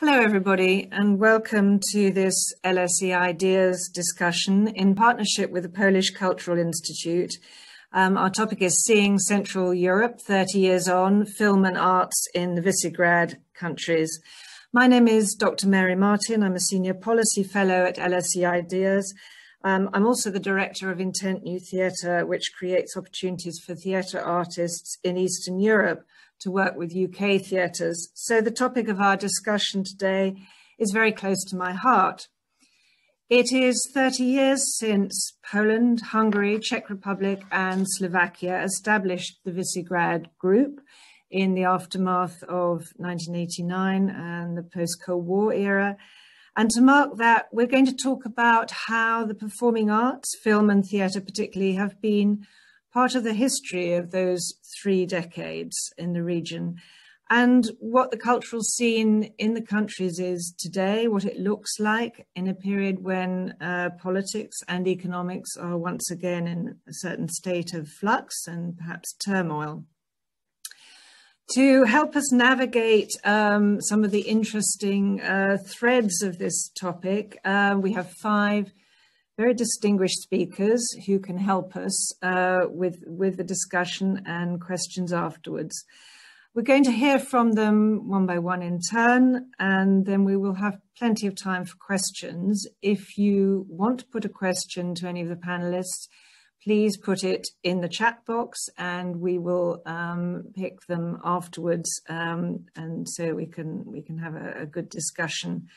Hello everybody and welcome to this LSE Ideas discussion in partnership with the Polish Cultural Institute. Our topic is Seeing Central Europe 30 Years On, Film and Arts in the Visegrad Countries. My name is Dr. Mary Martin. I'm a Senior Policy Fellow at LSE Ideas. I'm also the Director of Intent New Theatre, which creates opportunities for theatre artists in Eastern Europe to work with UK theatres. So the topic of our discussion today is very close to my heart. It is 30 years since Poland, Hungary, Czech Republic and Slovakia established the Visegrad Group in the aftermath of 1989 and the post-Cold War era. And to mark that, we're going to talk about how the performing arts, film and theatre particularly, have been part of the history of those three decades in the region, and what the cultural scene in the countries is today, what it looks like in a period when politics and economics are once again in a certain state of flux and perhaps turmoil. To help us navigate some of the interesting threads of this topic, we have five very distinguished speakers who can help us with the discussion and questions afterwards. We're going to hear from them one by one in turn, and then we will have plenty of time for questions. If you want to put a question to any of the panelists, please put it in the chat box and we will pick them afterwards, and so we can have a good discussion.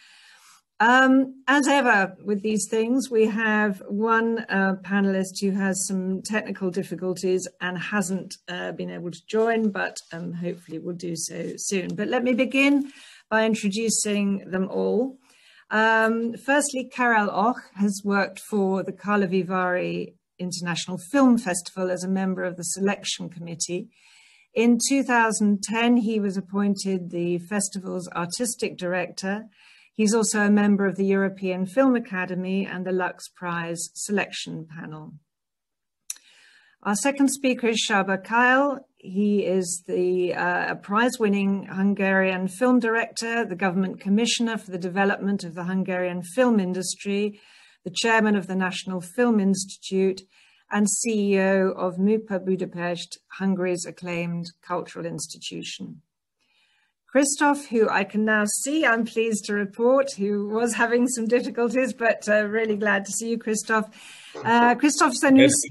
As ever with these things, we have one panelist who has some technical difficulties and hasn't been able to join, but hopefully will do so soon. But let me begin by introducing them all. Firstly, Karel Och has worked for the Karlovy Vary International Film Festival as a member of the selection committee. In 2010, he was appointed the festival's artistic director. He's also a member of the European Film Academy and the Lux Prize selection panel. Our second speaker is Csaba Kael. He is the prize-winning Hungarian film director, the government commissioner for the development of the Hungarian film industry, the chairman of the National Film Institute, and CEO of MUPA Budapest, Hungary's acclaimed cultural institution. Krzysztof, who I can now see, I'm pleased to report, who was having some difficulties, but really glad to see you, Krzysztof. Krzysztof Zanussi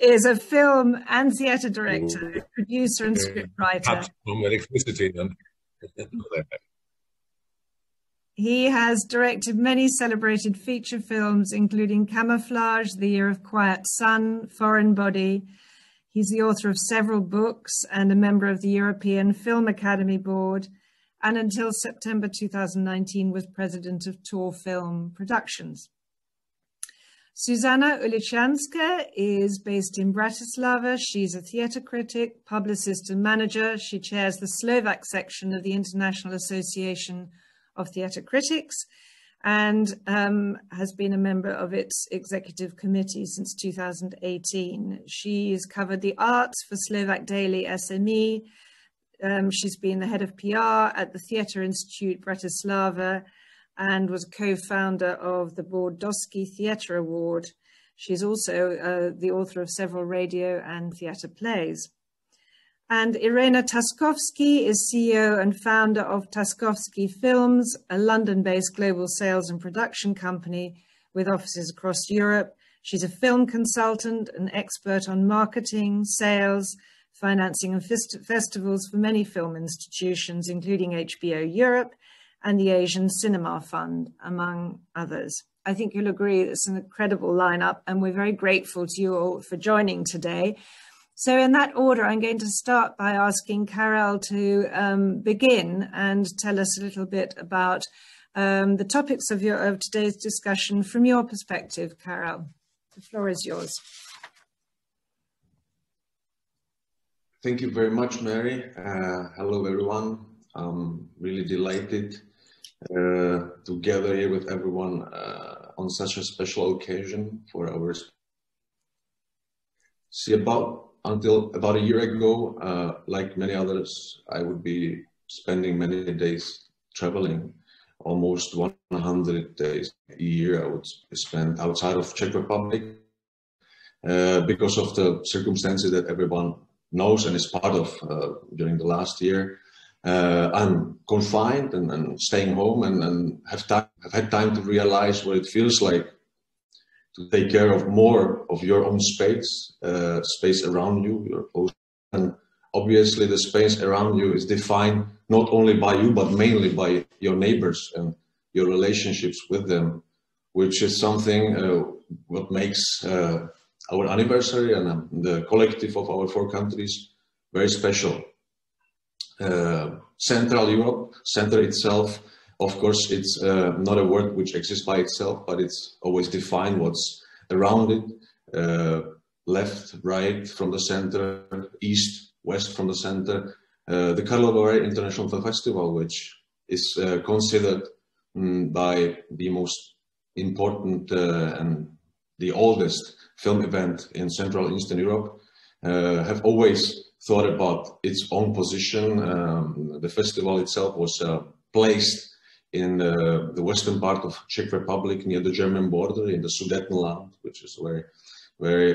is a film and theatre director, producer and scriptwriter. He has directed many celebrated feature films, including Camouflage, The Year of Quiet Sun, Foreign Body. He's the author of several books and a member of the European Film Academy Board, and until September 2019 was president of Tor Film Productions. Zuzana Uličianska is based in Bratislava. She's a theatre critic, publicist and manager. She chairs the Slovak section of the International Association of Theatre Critics and has been a member of its executive committee since 2018. She's covered the arts for Slovak Daily SME. She's been the head of PR at the Theatre Institute Bratislava and was co-founder of the Bordosky Theatre Award. She's also the author of several radio and theatre plays. And Irena Taskovski is CEO and founder of Taskovski Films, a London-based global sales and production company with offices across Europe. She's a film consultant, an expert on marketing, sales, financing and festivals for many film institutions, including HBO Europe and the Asian Cinema Fund, among others. I think you'll agree it's an incredible lineup, and we're very grateful to you all for joining today. So in that order, I'm going to start by asking Karel to begin and tell us a little bit about the topics of today's discussion from your perspective, Karel. The floor is yours. Thank you very much, Mary. Hello, everyone. I'm really delighted to gather here with everyone on such a special occasion for our... Until about a year ago, like many others, I would be spending many days traveling, almost 100 days a year I would spend outside of Czech Republic because of the circumstances that everyone knows and is part of during the last year. I'm confined and staying home and have had time to realize what it feels like to take care of more of your own space, space around you, your own. And obviously the space around you is defined not only by you, but mainly by your neighbors and your relationships with them, which is something what makes our anniversary and the collective of our four countries very special. Central Europe, Centre itself, of course, it's not a word which exists by itself, but it's always defined what's around it, left, right from the centre, east, west from the centre. The Karlovy Vary International Film Festival, which is considered by the most important and the oldest film event in Central and Eastern Europe, have always thought about its own position. The festival itself was placed in the western part of Czech Republic, near the German border, in the Sudetenland, which is a very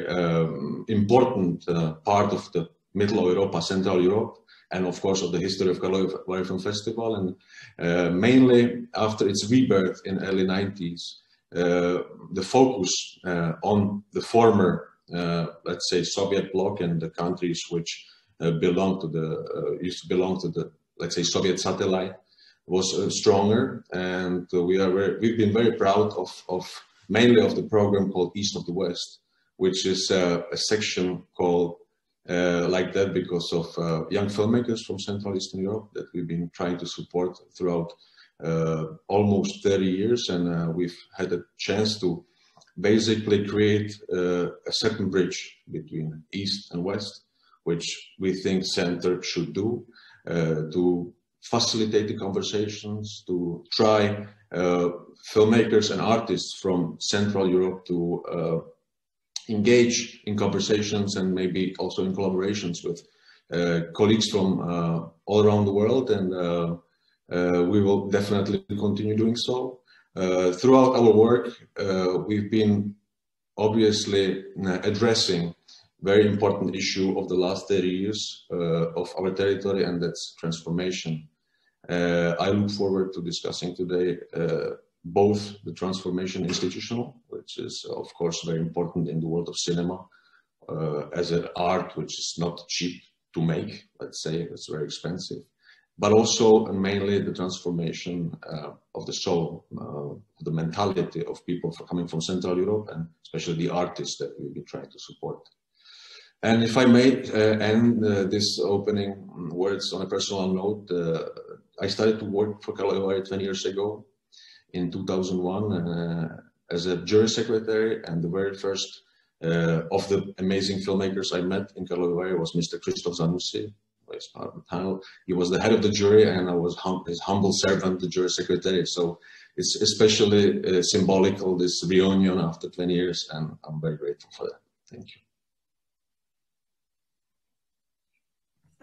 important part of the Middle Europa, Central Europe, and of course of the history of Karlovy Vary Film Festival. And mainly after its rebirth in early 90s, the focus on the former, let's say, Soviet bloc and the countries which used to belong to the, let's say, Soviet satellite, was stronger, and we've been very proud of mainly the program called East of the West, which is a section called like that because of young filmmakers from Central Eastern Europe that we've been trying to support throughout almost 30 years, and we've had a chance to basically create a certain bridge between East and West, which we think Centre should do to facilitate the conversations, to try filmmakers and artists from Central Europe to engage in conversations and maybe also in collaborations with colleagues from all around the world. And we will definitely continue doing so. Throughout our work, we've been obviously addressing very important issue of the last 30 years of our territory, and that's transformation. I look forward to discussing today both the transformation institutional, which is of course very important in the world of cinema as an art which is not cheap to make, let's say, it's very expensive, but also and mainly the transformation of the soul, the mentality of people coming from Central Europe, and especially the artists that we've been trying to support. And if I may end this opening words on a personal note, I started to work for Karlovy Vary 20 years ago, in 2001, as a jury secretary, and the very first of the amazing filmmakers I met in Karlovy Vary was Mr. Krzysztof Zanussi, who is part of the panel. He was the head of the jury, and I was his humble servant, the jury secretary. So it's especially symbolical, this reunion after 20 years, and I'm very grateful for that. Thank you.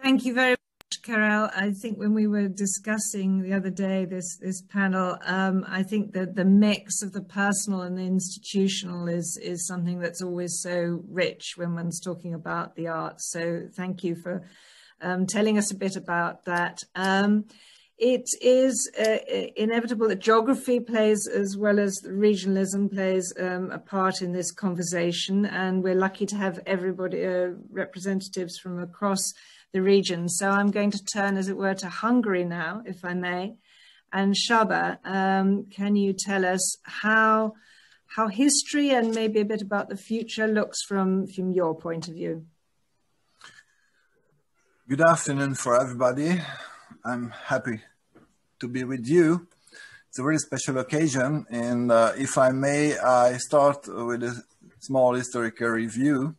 Thank you very much, Karel. I think when we were discussing the other day this panel, I think that the mix of the personal and the institutional is something that's always so rich when one's talking about the arts. So thank you for telling us a bit about that. It is inevitable that geography plays, as well as regionalism plays, a part in this conversation, and we're lucky to have everybody, representatives from across the region. So I'm going to turn, as it were, to Hungary now, if I may. And Csaba, can you tell us how history and maybe a bit about the future looks from your point of view? Good afternoon for everybody. I'm happy to be with you. It's a very special occasion, and if I may, I start with a small historical review,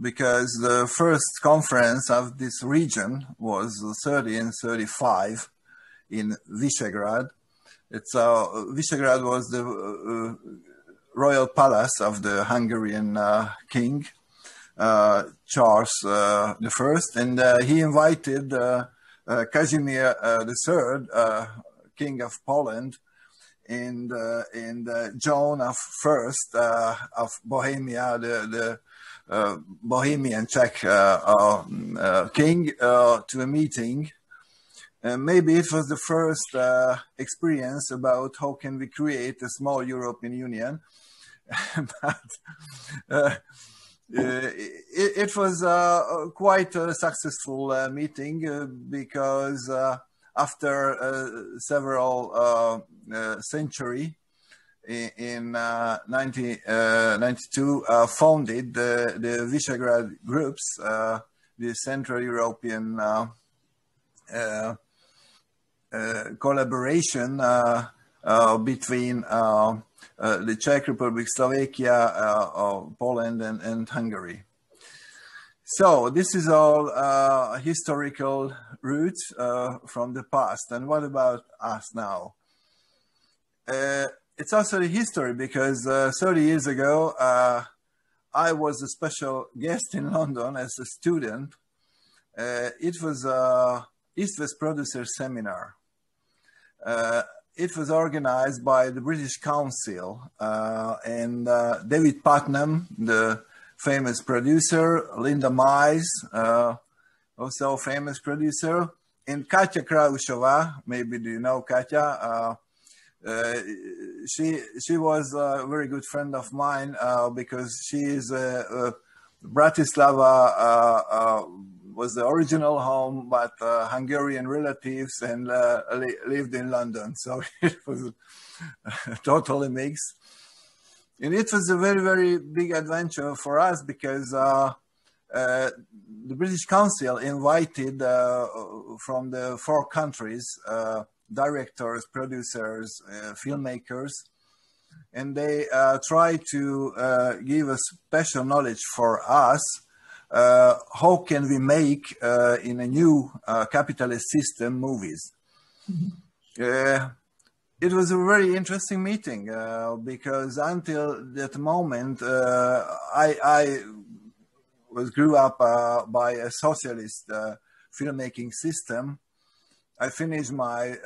because the first conference of this region was 1930 and 1935 in Visegrad. Visegrad was the royal palace of the Hungarian king, Charles I, and he invited Casimir III, King of Poland, and Joan of First of Bohemia, the Bohemian Czech king, to a meeting. Maybe it was the first experience about how can we create a small European Union. But it was quite a successful meeting because after several century, in 1992, founded the Visegrad Groups, the Central European collaboration between the Czech Republic, Slovakia, Poland, and Hungary. So this is all historical roots from the past. And what about us now? It's also the history, because 30 years ago, I was a special guest in London as a student. It was East West Producer Seminar. It was organized by the British Council and David Putnam, the famous producer, Linda Mize, also famous producer, and Katja Kraushova. Maybe do you know Katja? She was a very good friend of mine because she is Bratislava was the original home, but Hungarian relatives, and lived in London. So it was totally mixed. And it was a very, very big adventure for us because the British Council invited from the 4 countries, directors, producers, filmmakers, and they tried to give a special knowledge for us. How can we make, in a new capitalist system, movies? It was a very interesting meeting because until that moment, I grew up by a socialist filmmaking system. I finished my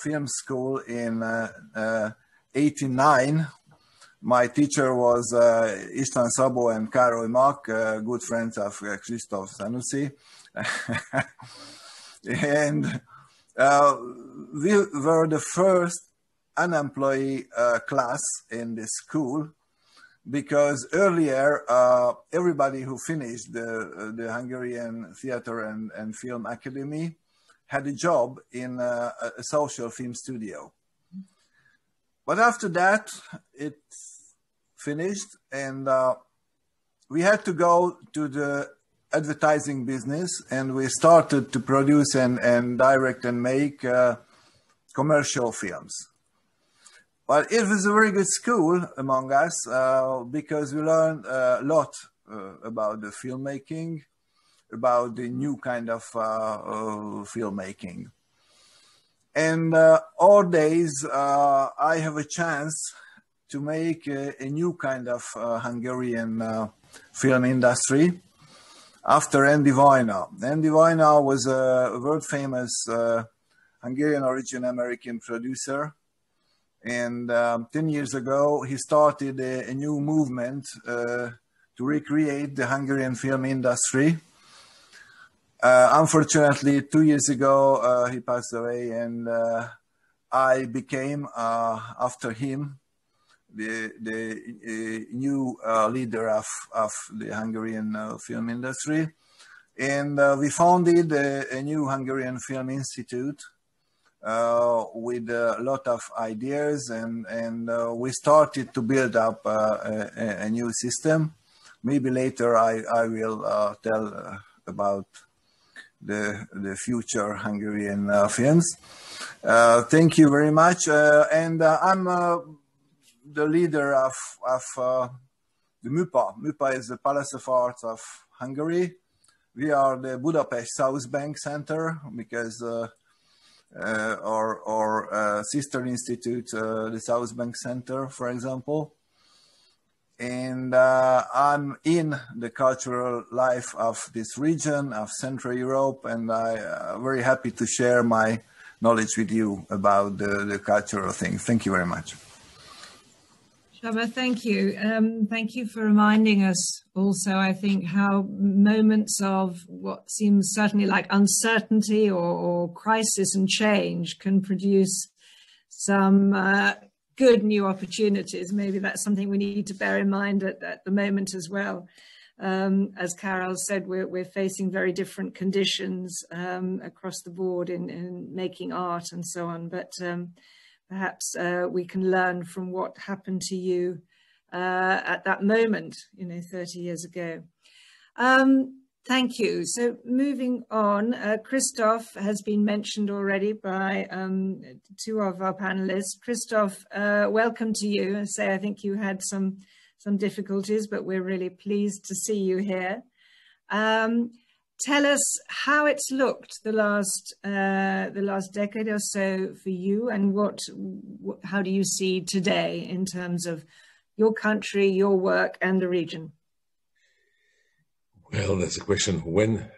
film school in 89. My teacher was István Szabó and Károly Mak, good friends of Krzysztof Zanussi. And we were the first unemployed class in this school, because earlier everybody who finished the Hungarian Theatre and Film Academy had a job in a social film studio. But after that, it finished, and we had to go to the advertising business, and we started to produce and direct and make commercial films. But it was a very good school among us because we learned a lot about the filmmaking, about the new kind of filmmaking. And all days, I have a chance to make a new kind of Hungarian film industry after Andy Vajna. Andy Vajna was a world-famous Hungarian origin American producer. And 10 years ago, he started a new movement to recreate the Hungarian film industry. Unfortunately, 2 years ago, he passed away, and I became, after him, the new leader of the Hungarian film industry. And we founded a new Hungarian Film Institute with a lot of ideas, and we started to build up a new system. Maybe later I will tell about the future Hungarian films. Thank you very much. And I'm the leader of the MUPA. MUPA is the Palace of Arts of Hungary. We are the Budapest South Bank Centre, because our sister institute, the South Bank Centre, for example. And I'm in the cultural life of this region, of Central Europe, and I'm very happy to share my knowledge with you about the cultural things. Thank you very much. Csaba, thank you. Thank you for reminding us also, I think, how moments of what seems certainly like uncertainty or crisis and change can produce some good new opportunities. Maybe that's something we need to bear in mind at the moment as well. As Karel said, we're facing very different conditions across the board in making art and so on, but perhaps we can learn from what happened to you at that moment, you know, 30 years ago. Thank you. So moving on, Krzysztof has been mentioned already by two of our panelists. Krzysztof, welcome to you. I say I think you had some difficulties, but we're really pleased to see you here. Tell us how it's looked the last decade or so for you, and how do you see today in terms of your country, your work, and the region? Well, that's a question. When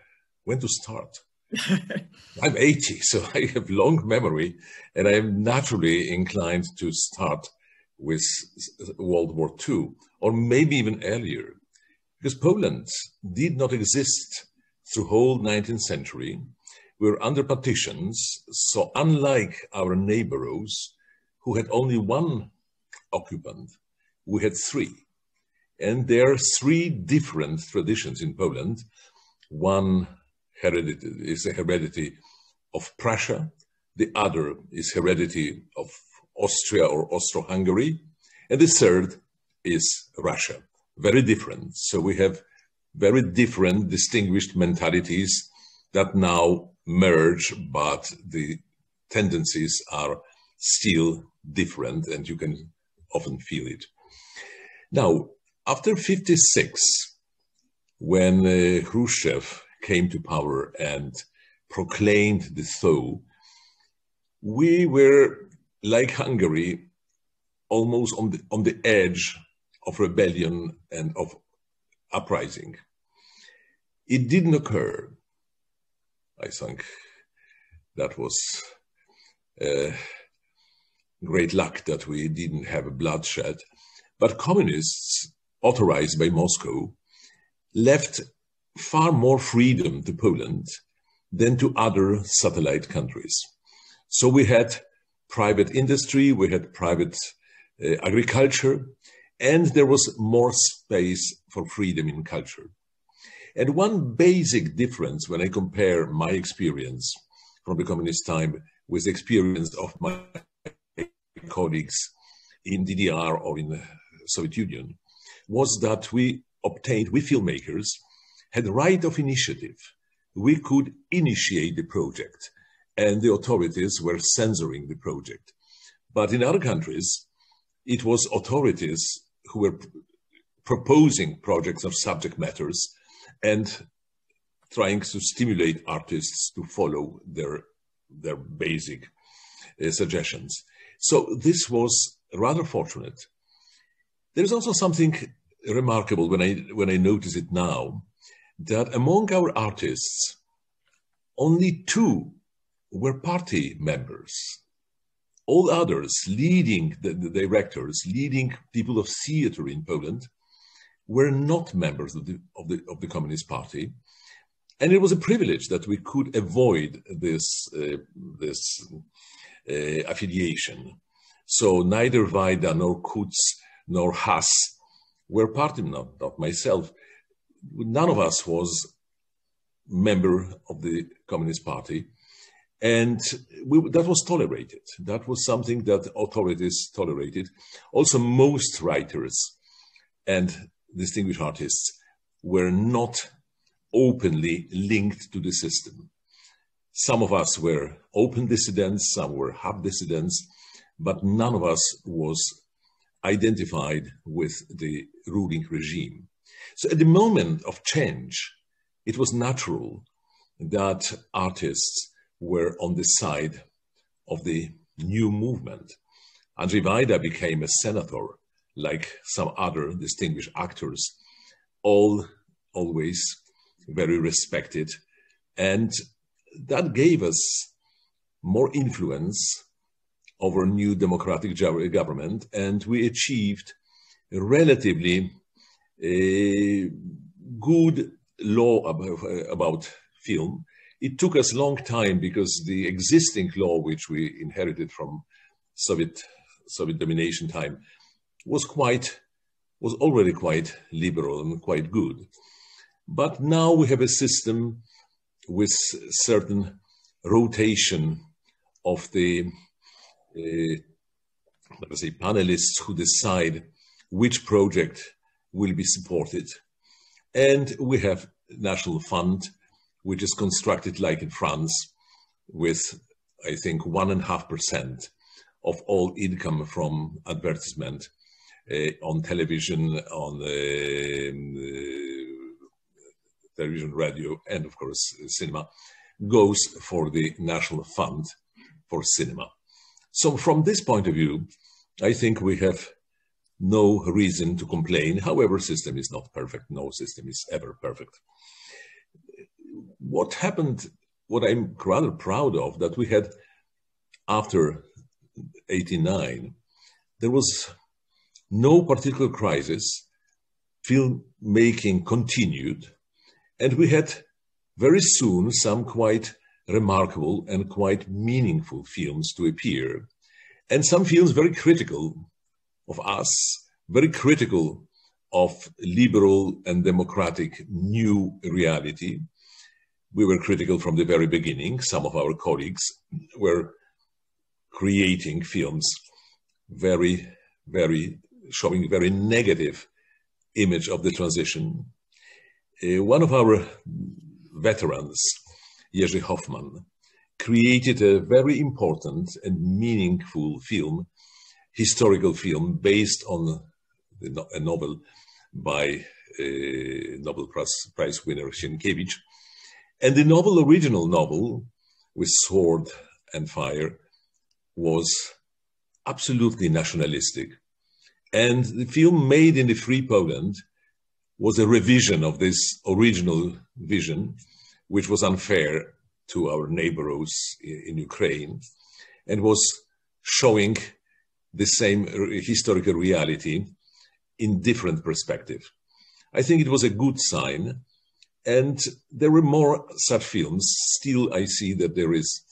to start? I'm 80, so I have long memory, and I am naturally inclined to start with World War II, or maybe even earlier, because Poland did not exist through the whole 19th century. We were under partitions, so unlike our neighbors, who had only one occupant, we had three. And there are three different traditions in Poland. One is a heredity of Prussia, the other is heredity of Austria or Austro-Hungary, and the third is Russia. Very different. So we have very different distinguished mentalities that now merge, but the tendencies are still different, and you can often feel it. Now, after 1956, when Khrushchev came to power and proclaimed the thaw, we were, like Hungary, almost on the edge of rebellion and of uprising. It didn't occur. I think that was great luck that we didn't have bloodshed. But communists, authorized by Moscow, left far more freedom to Poland than to other satellite countries. So we had private industry, we had private agriculture, and there was more space for freedom in culture. And one basic difference when I compare my experience from the communist time with the experience of my colleagues in DDR or in the Soviet Union was that we filmmakers, had right of initiative. We could initiate the project, and the authorities were censoring the project. But in other countries, it was authorities who were proposing projects of subject matters and trying to stimulate artists to follow their basic suggestions. So this was rather fortunate. There's also something remarkable when I notice it now, that among our artists, only two were party members. All others, leading the directors, leading people of theater in Poland, were not members of the Communist Party, and it was a privilege that we could avoid this affiliation. So neither Wajda nor Kutz nor Haas were party, not myself. None of us was member of the Communist Party. And that was tolerated. That was something that authorities tolerated. Also, most writers and distinguished artists were not openly linked to the system. Some of us were open dissidents, some were half dissidents, but none of us was identified with the ruling regime. So at the moment of change, it was natural that artists were on the side of the new movement. Andrzej Wajda became a senator like some other distinguished actors, all always very respected. And that gave us more influence over new democratic government, and we achieved a relatively good law about film. It took us a long time because the existing law, which we inherited from Soviet domination time, was already quite liberal and quite good. But now we have a system with certain rotation of the let us say panelists who decide which project will be supported. And we have national fund, which is constructed like in France with, I think, 1.5% of all income from advertisement on television, on television, radio, and of course cinema, goes for the National Fund for Cinema. So from this point of view, I think we have no reason to complain. However, system is not perfect. No system is ever perfect. What happened, what I'm rather proud of, that we had after 89, there was no particular crisis. Filmmaking continued, and we had very soon some quite remarkable and quite meaningful films to appear, and some films very critical of us, very critical of liberal and democratic new reality. We were critical from the very beginning. Some of our colleagues were creating films showing very negative image of the transition. One of our veterans, Jerzy Hoffman, created a very important and meaningful film, historical film, based on a novel by Nobel Prize winner Sienkiewicz. And the novel, original novel, with sword and fire, was absolutely nationalistic. And the film made in the Free Poland was a revision of this original vision, which was unfair to our neighbors in Ukraine, and was showing the same historical reality in different perspective. I think it was a good sign. And there were more such films. Still, I see that there is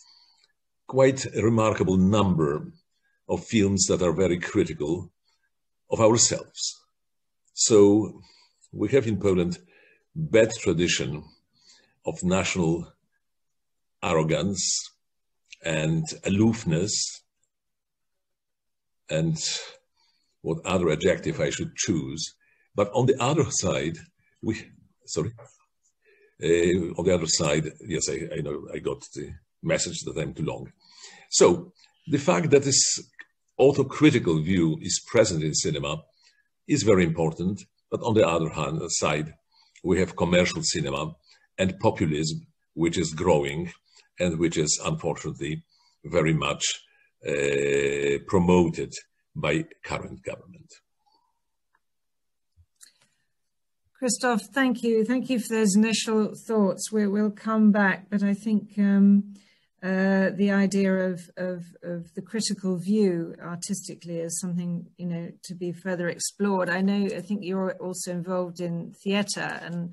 quite a remarkable number of films that are very critical of ourselves. So we have in Poland bad tradition of national arrogance and aloofness, and what other adjective I should choose. But on the other side, on the other side, yes, I know I got the message that I'm too long. So the fact that this autocritical view is present in cinema is very important. But on the other hand side, we have commercial cinema and populism, which is growing and which is unfortunately very much promoted by current government. Krzysztof, thank you. Thank you for those initial thoughts. We'll come back, but I think the idea of the critical view artistically is something, you know, to be further explored. I think you're also involved in theatre, and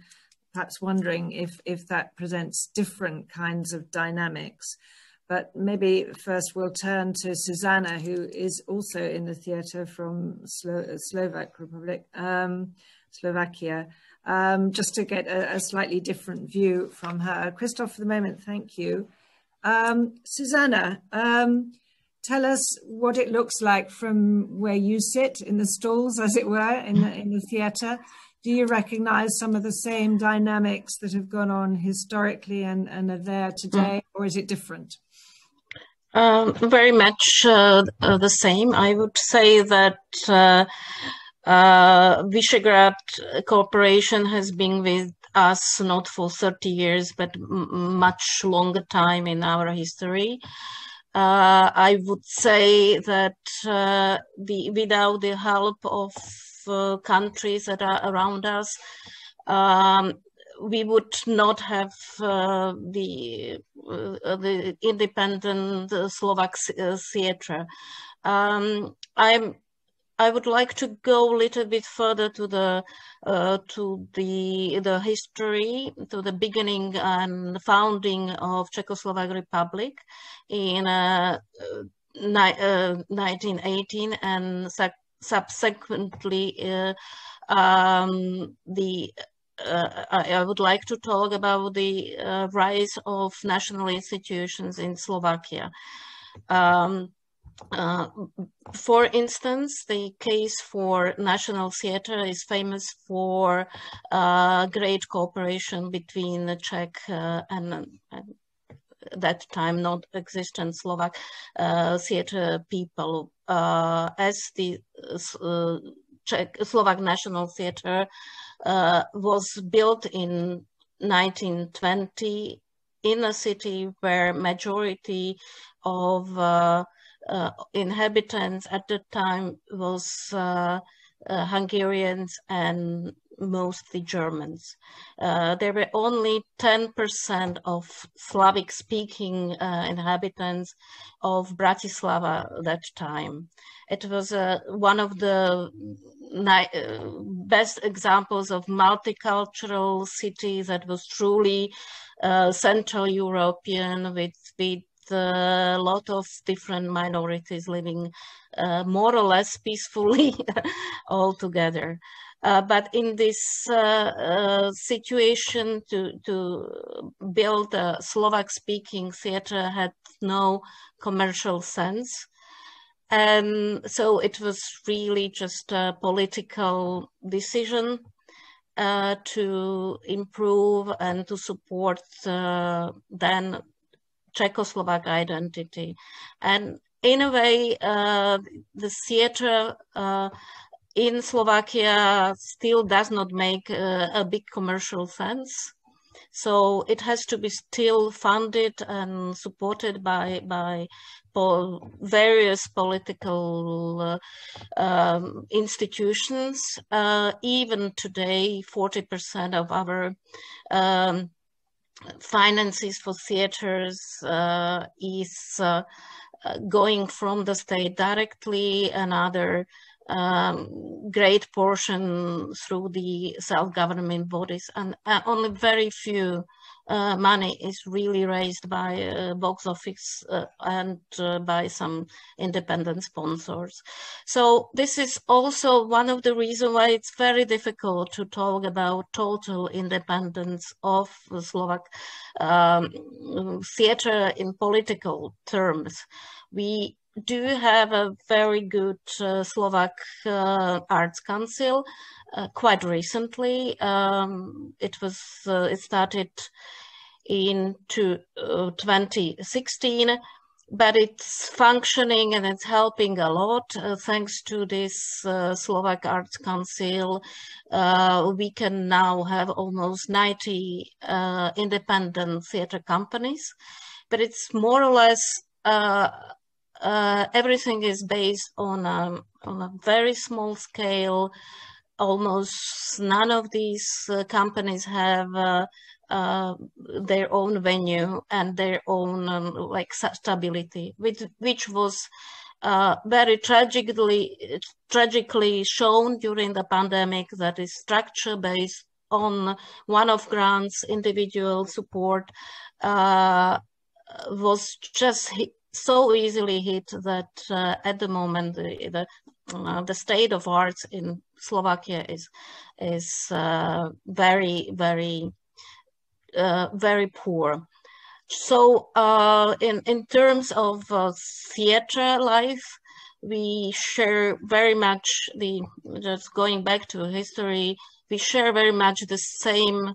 perhaps wondering if that presents different kinds of dynamics. But maybe first we'll turn to Zuzana, who is also in the theatre from Slovakia, just to get a slightly different view from her. Krzysztof, for the moment, thank you. Zuzana, tell us what it looks like from where you sit, in the stalls, as it were, in the theatre. Do you recognise some of the same dynamics that have gone on historically and are there today, or is it different? Very much the same. I would say that Visegrad Cooperation has been with us not for 30 years, but much longer time in our history. I would say that without the help of countries that are around us, we would not have the independent Slovak theatre. I would like to go a little bit further to the history, to the beginning and founding of Czechoslovak Republic in 1918 and subsequently I would like to talk about the rise of national institutions in Slovakia. For instance, the case for National Theatre is famous for great cooperation between the Czech and that time not existent Slovak theatre people, as the Slovak National Theatre was built in 1920 in a city where majority of inhabitants at the time was Hungarians and mostly Germans. There were only 10% of Slavic-speaking inhabitants of Bratislava that time. It was one of the best examples of multicultural city that was truly Central European, with a lot of different minorities living more or less peacefully all together. But in this situation, to build a Slovak-speaking theatre had no commercial sense. And so it was really just a political decision to improve and to support then Czechoslovak identity. And in a way, the theatre in Slovakia still does not make a big commercial sense. So it has to be still funded and supported by various political institutions. Even today, 40% of our finances for theaters is going from the state directly, another great portion through the self-government bodies, and only very few money is really raised by box office and by some independent sponsors. So this is also one of the reasons why it's very difficult to talk about total independence of the Slovak theatre in political terms. We do have a very good Slovak Arts Council quite recently. It started in 2016, but it's functioning and it's helping a lot. Thanks to this Slovak Arts Council, we can now have almost 90 independent theatre companies, but it's more or less everything is based on a very small scale. Almost none of these companies have their own venue and their own like stability, which was very tragically shown during the pandemic, that is structure based on one-off grants, individual support was just so easily hit that at the moment the state of arts in Slovakia is very poor. So in terms of theatre life, we share very much the, just going back to history, we share very much the same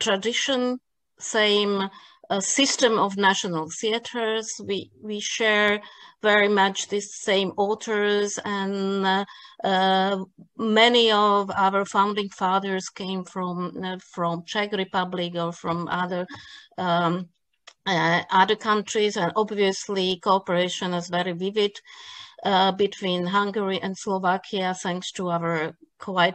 tradition, same a system of national theatres. We share very much the same authors, and many of our founding fathers came from Czech Republic or from other other countries, and obviously cooperation is very vivid between Hungary and Slovakia, thanks to our quite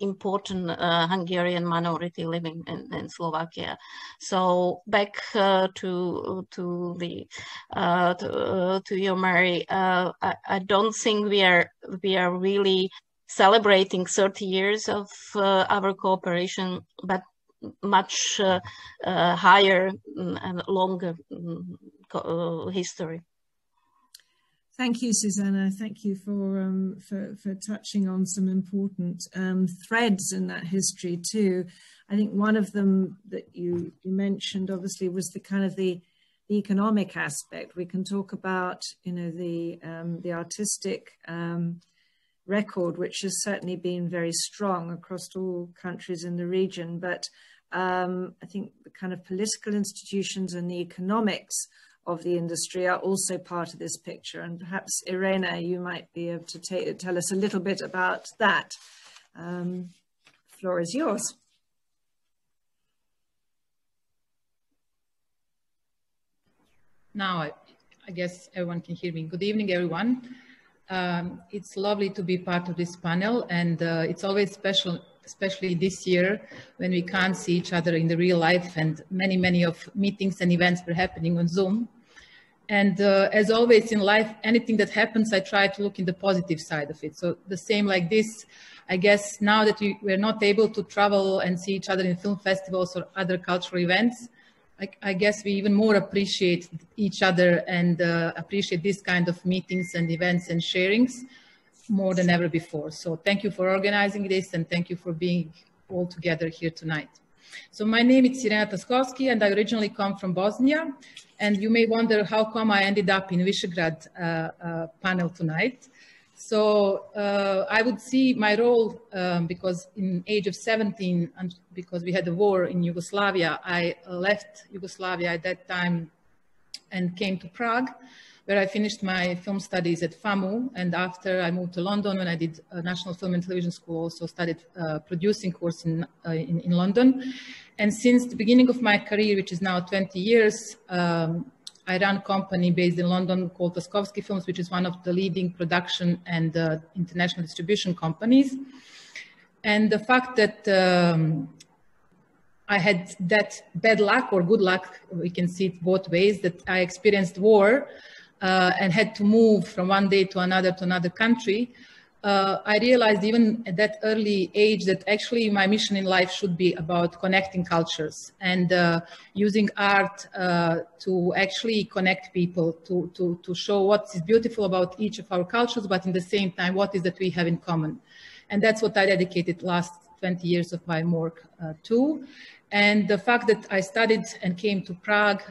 important Hungarian minority living in Slovakia. So back to you, Mary. I don't think we are really celebrating 30 years of our cooperation, but much higher and longer history. Thank you, Zuzana. Thank you for touching on some important threads in that history too. I think one of them that you mentioned obviously was the kind of the economic aspect. We can talk about, you know, the artistic record, which has certainly been very strong across all countries in the region, but I think the kind of political institutions and the economics of the industry are also part of this picture. And perhaps, Irena, you might be able to tell us a little bit about that. Floor is yours. Now, I guess everyone can hear me. Good evening, everyone. It's lovely to be part of this panel, and it's always special, especially this year when we can't see each other in the real life and many of meetings and events were happening on Zoom. And as always in life, anything that happens, I try to look in the positive side of it. So the same like this, I guess now that we're not able to travel and see each other in film festivals or other cultural events, I guess we even more appreciate each other and appreciate this kind of meetings and events and sharings more than ever before. So thank you for organizing this, and thank you for being all together here tonight. So my name is Irena Taskovski, and I originally come from Bosnia. And you may wonder how come I ended up in Visegrad panel tonight. So I would see my role, because in age of 17, and because we had a war in Yugoslavia, I left Yugoslavia at that time and came to Prague, where I finished my film studies at FAMU. And after I moved to London, when I did a National Film and Television School, also studied producing course in London. And since the beginning of my career, which is now 20 years, I run a company based in London called Taskovski Films, which is one of the leading production and international distribution companies. And the fact that I had that bad luck or good luck, we can see it both ways, that I experienced war and had to move from one day to another country, I realized even at that early age that actually my mission in life should be about connecting cultures and using art to actually connect people, to show what is beautiful about each of our cultures, but in the same time, what is that we have in common. And that's what I dedicated last 20 years of my work to. And the fact that I studied and came to Prague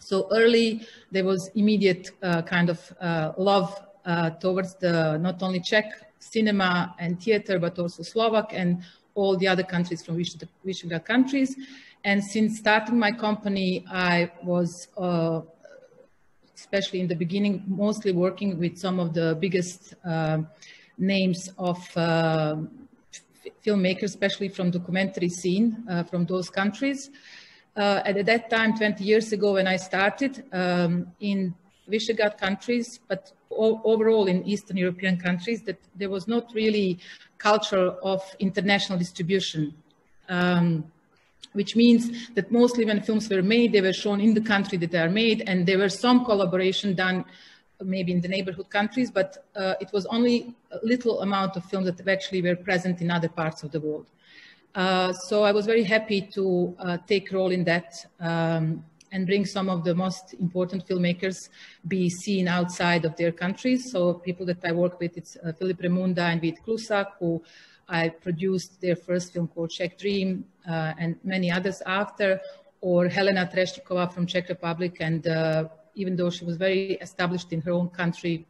so early, there was immediate kind of love towards the not only Czech cinema and theater, but also Slovak and all the other countries from Visegrad countries. And since starting my company, I was, especially in the beginning, mostly working with some of the biggest names of filmmakers, especially from documentary scene from those countries. At that time, 20 years ago, when I started in Visegrad countries, but overall in Eastern European countries, that there was not really culture of international distribution, which means that mostly when films were made, they were shown in the country that they are made, and there were some collaboration done maybe in the neighborhood countries, but it was only a little amount of films that actually were present in other parts of the world. So I was very happy to take role in that and bring some of the most important filmmakers be seen outside of their countries. So people that I work with, it's Filip Remunda and Vít Klusak, who I produced their first film called Czech Dream and many others after, or Helena Trešníková from Czech Republic. And even though she was very established in her own country,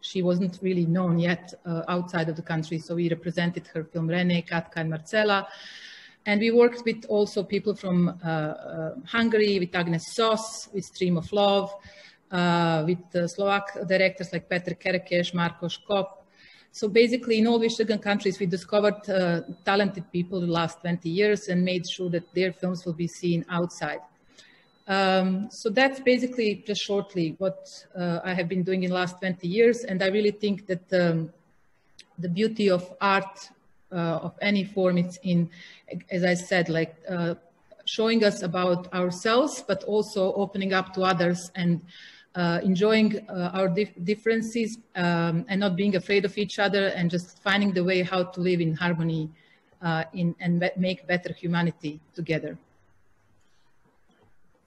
she wasn't really known yet outside of the country. So we represented her film René, Katka and Marcela. And we worked with also people from Hungary, with Agnes Sos, with Stream of Love, with Slovak directors like Petr Kerekes, Marko Škop. So basically in all Visegrad countries, we discovered talented people the last 20 years and made sure that their films will be seen outside. So that's basically just shortly what I have been doing in the last 20 years. And I really think that the beauty of art of any form, it's in, as I said, like showing us about ourselves, but also opening up to others and enjoying our differences and not being afraid of each other and just finding the way how to live in harmony and make better humanity together.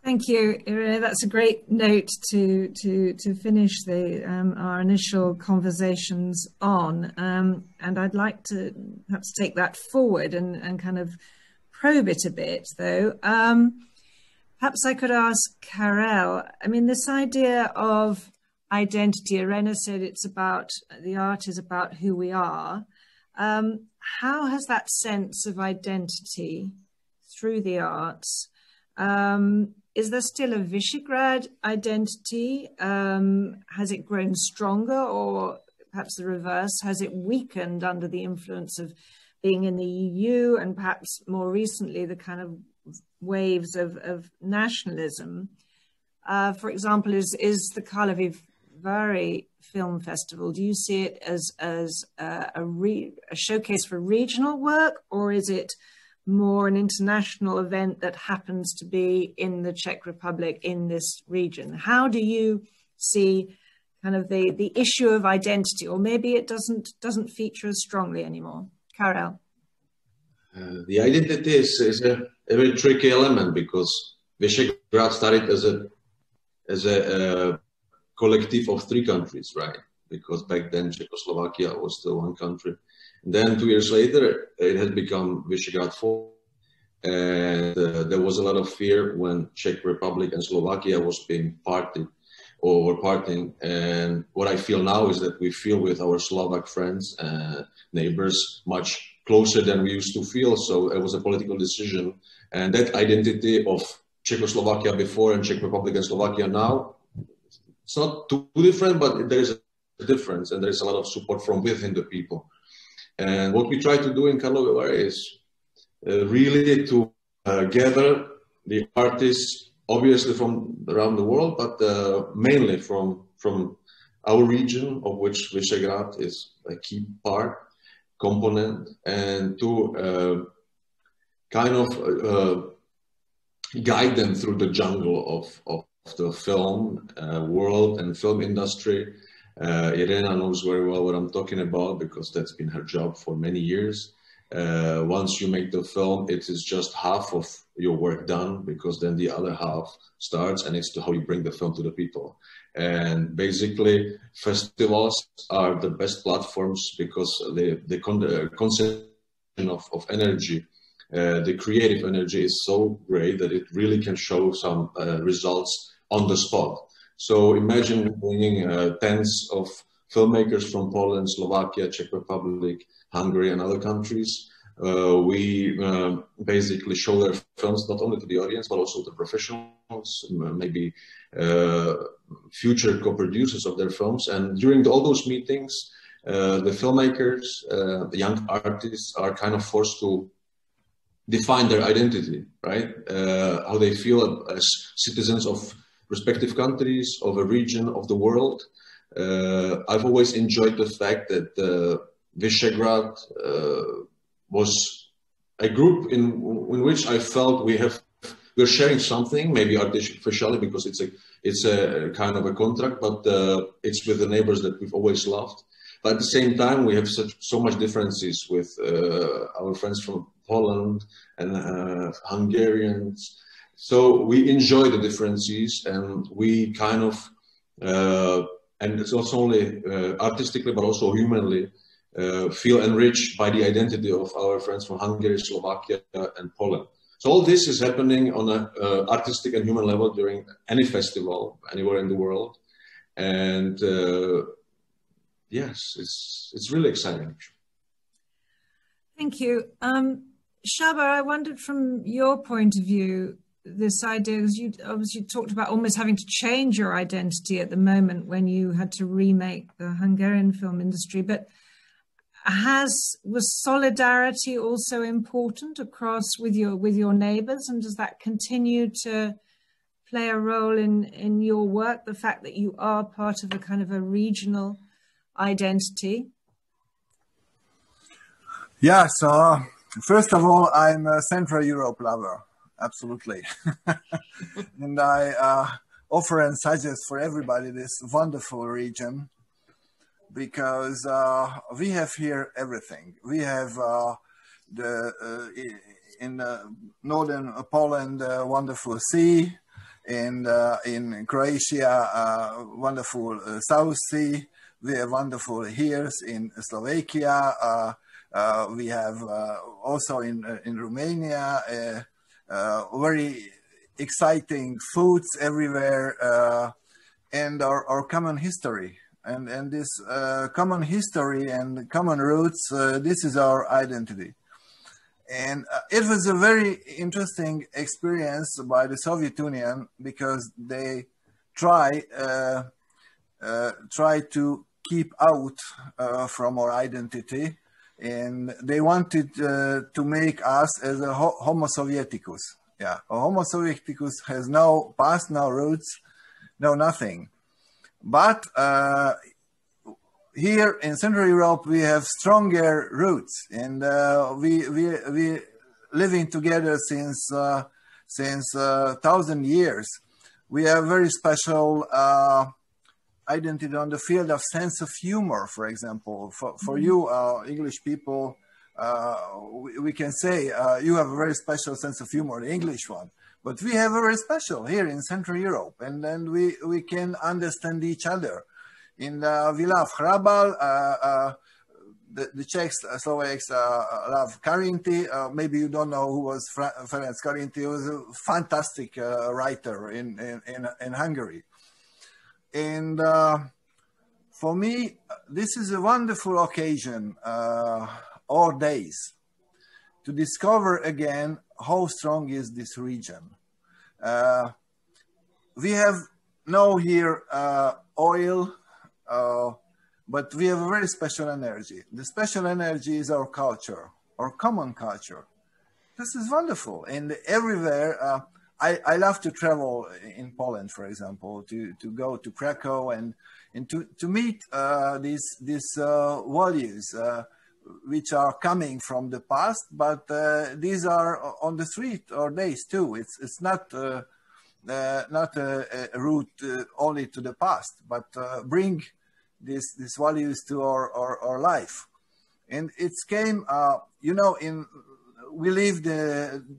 Thank you, Ira. That's a great note to finish the, our initial conversations on. And I'd like to perhaps take that forward and kind of probe it a bit, though. Perhaps I could ask Karel, I mean, this idea of identity, Irena said it's about, the art is about who we are. How has that sense of identity through the arts, is there still a Visegrad identity? Has it grown stronger, or perhaps the reverse? Has it weakened under the influence of being in the EU and perhaps more recently the kind of waves of nationalism? For example, is the Karlovy Vary Film Festival, do you see it as a showcase for regional work, or is it more an international event that happens to be in the Czech Republic, in this region? How do you see kind of the issue of identity, or maybe it doesn't feature as strongly anymore? Karel. The identity is a very tricky element, because Visegrad started as a collective of three countries, right? Because back then Czechoslovakia was still one country. Then 2 years later, it had become Visegrad 4, and there was a lot of fear when Czech Republic and Slovakia was being parted, or were parting. And what I feel now is that we feel with our Slovak friends and neighbors much closer than we used to feel. So it was a political decision, and that identity of Czechoslovakia before and Czech Republic and Slovakia now, it's not too different, but there is a difference, and there is a lot of support from within the people. And what we try to do in Karlovy Vary is really to gather the artists, obviously from around the world, but mainly from our region, of which Visegrad is a key part, component, and to kind of guide them through the jungle of the film world and film industry. Irena knows very well what I'm talking about, because that's been her job for many years. Once you make the film, it is just half of your work done, because then the other half starts, and it's how you bring the film to the people. And basically, festivals are the best platforms, because the concentration of energy, the creative energy is so great that it really can show some results on the spot. So imagine bringing tens of filmmakers from Poland, Slovakia, Czech Republic, Hungary, and other countries. We basically show their films not only to the audience, but also to professionals, maybe future co-producers of their films. And during all those meetings, the filmmakers, the young artists are kind of forced to define their identity, right? How they feel as citizens of respective countries, of a region, of the world. I've always enjoyed the fact that Visegrad was a group in which I felt we're sharing something, maybe artificially, because it's a kind of a contract, but it's with the neighbors that we've always loved. But at the same time, we have so much differences with our friends from Poland and Hungarians. So we enjoy the differences, and we kind of, and it's not only artistically, but also humanly, feel enriched by the identity of our friends from Hungary, Slovakia, and Poland. So all this is happening on an artistic and human level during any festival, anywhere in the world. And yes, it's really exciting. Thank you. Csaba, I wondered from your point of view, this idea, because you obviously talked about almost having to change your identity at the moment when you had to remake the Hungarian film industry, but was solidarity also important across with your neighbours, and does that continue to play a role in your work, the fact that you are part of a kind of a regional identity? Yeah, so first of all, I'm a Central Europe lover, absolutely. And I offer and suggest for everybody this wonderful region, because we have here everything. We have in northern Poland, wonderful sea, and in Croatia, wonderful South Sea. We have wonderful hills in Slovakia. We have also in Romania, very exciting foods everywhere, and our common history. And this common history and common roots, this is our identity. And it was a very interesting experience by the Soviet Union, because they try to keep out from our identity, and they wanted to make us as a Homo Sovieticus. Yeah, a Homo Sovieticus has no past, no roots, no nothing. But here in Central Europe, we have stronger roots, and we living together since 1,000 years. We have very special identity on the field of sense of humor, for example. For you English people, we can say you have a very special sense of humor, the English one. But we have a very special here in Central Europe, and then we can understand each other. In we love Hrabal, the Czechs, Slovaks love Karinti. Maybe you don't know who was Ferenc Karinti. He was a fantastic writer in Hungary. And for me, this is a wonderful occasion, all days, to discover again how strong is this region. We have no here oil, but we have a very special energy. The special energy is our culture, our common culture. This is wonderful. And everywhere, I love to travel in Poland, for example, to go to Krakow and to meet these values, which are coming from the past, but these are on the street or days too. It's not not a route only to the past, but bring these values to our life. And it came, you know, we lived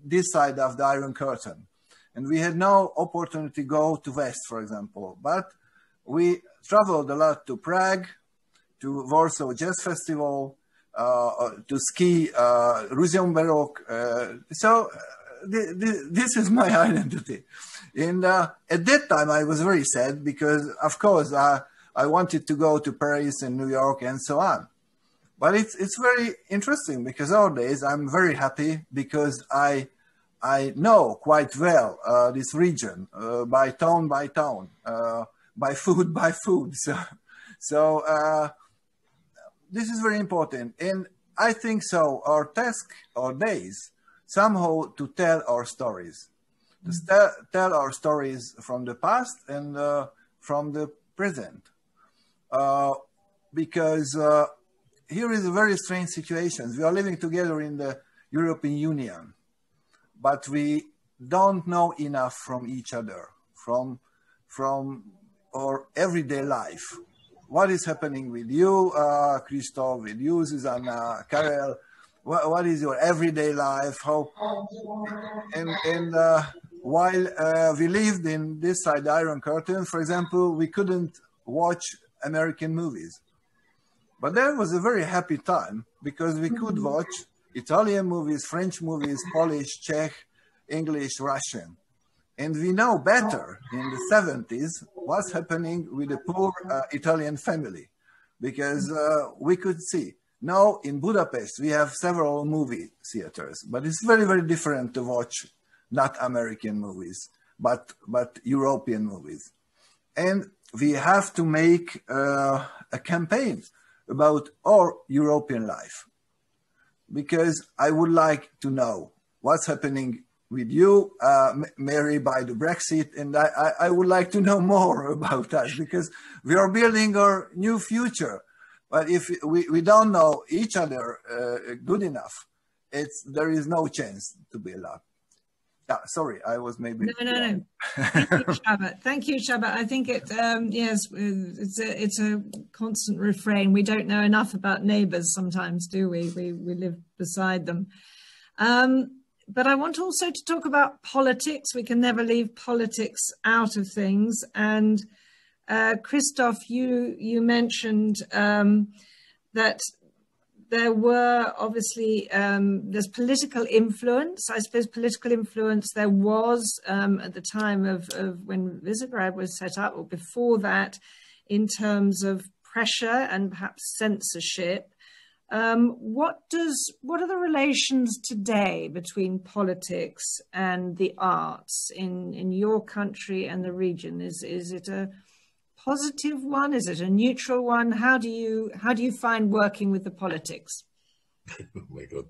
this side of the Iron Curtain, and we had no opportunity to go to West, for example, but we traveled a lot to Prague, to Warsaw Jazz Festival, to ski, Ruzion Barok. So this is my identity. And at that time, I was very sad because, of course, I wanted to go to Paris and New York and so on. But it's very interesting, because nowadays I'm very happy, because I know quite well this region, by town, by food, by food. So this is very important. And I think so, our task, our days, somehow to tell our stories, to tell our stories from the past and from the present. Because here is a very strange situation. We are living together in the European Union, but we don't know enough from each other, from our everyday life. What is happening with you, Krzysztof, with you, Zuzana, Karel? What is your everyday life? How? And while we lived in this side Iron Curtain, for example, we couldn't watch American movies. But that was a very happy time, because we could watch Italian movies, French movies, Polish, Czech, English, Russian. And we know better in the 70s what's happening with the poor Italian family, because we could see. Now in Budapest, we have several movie theaters, but it's very, very different to watch not American movies, but European movies. And we have to make a campaign about our European life, because I would like to know what's happening with you, Mary, by the Brexit, and I would like to know more about us, because we are building our new future. But if we don't know each other good enough, there is no chance to build up. Sorry, I was maybe... No. Thank you, Csaba. Thank you, Csaba. I think it, yes, it's a constant refrain. We don't know enough about neighbours sometimes, do we? We live beside them. But I want also to talk about politics. We can never leave politics out of things. And Krzysztof, you mentioned that there were obviously, there's political influence. I suppose political influence there was at the time of when Visegrad was set up, or before that, in terms of pressure and perhaps censorship. What are the relations today between politics and the arts in your country and the region? Is it a positive one? Is it a neutral one? How do you find working with the politics? Oh my God,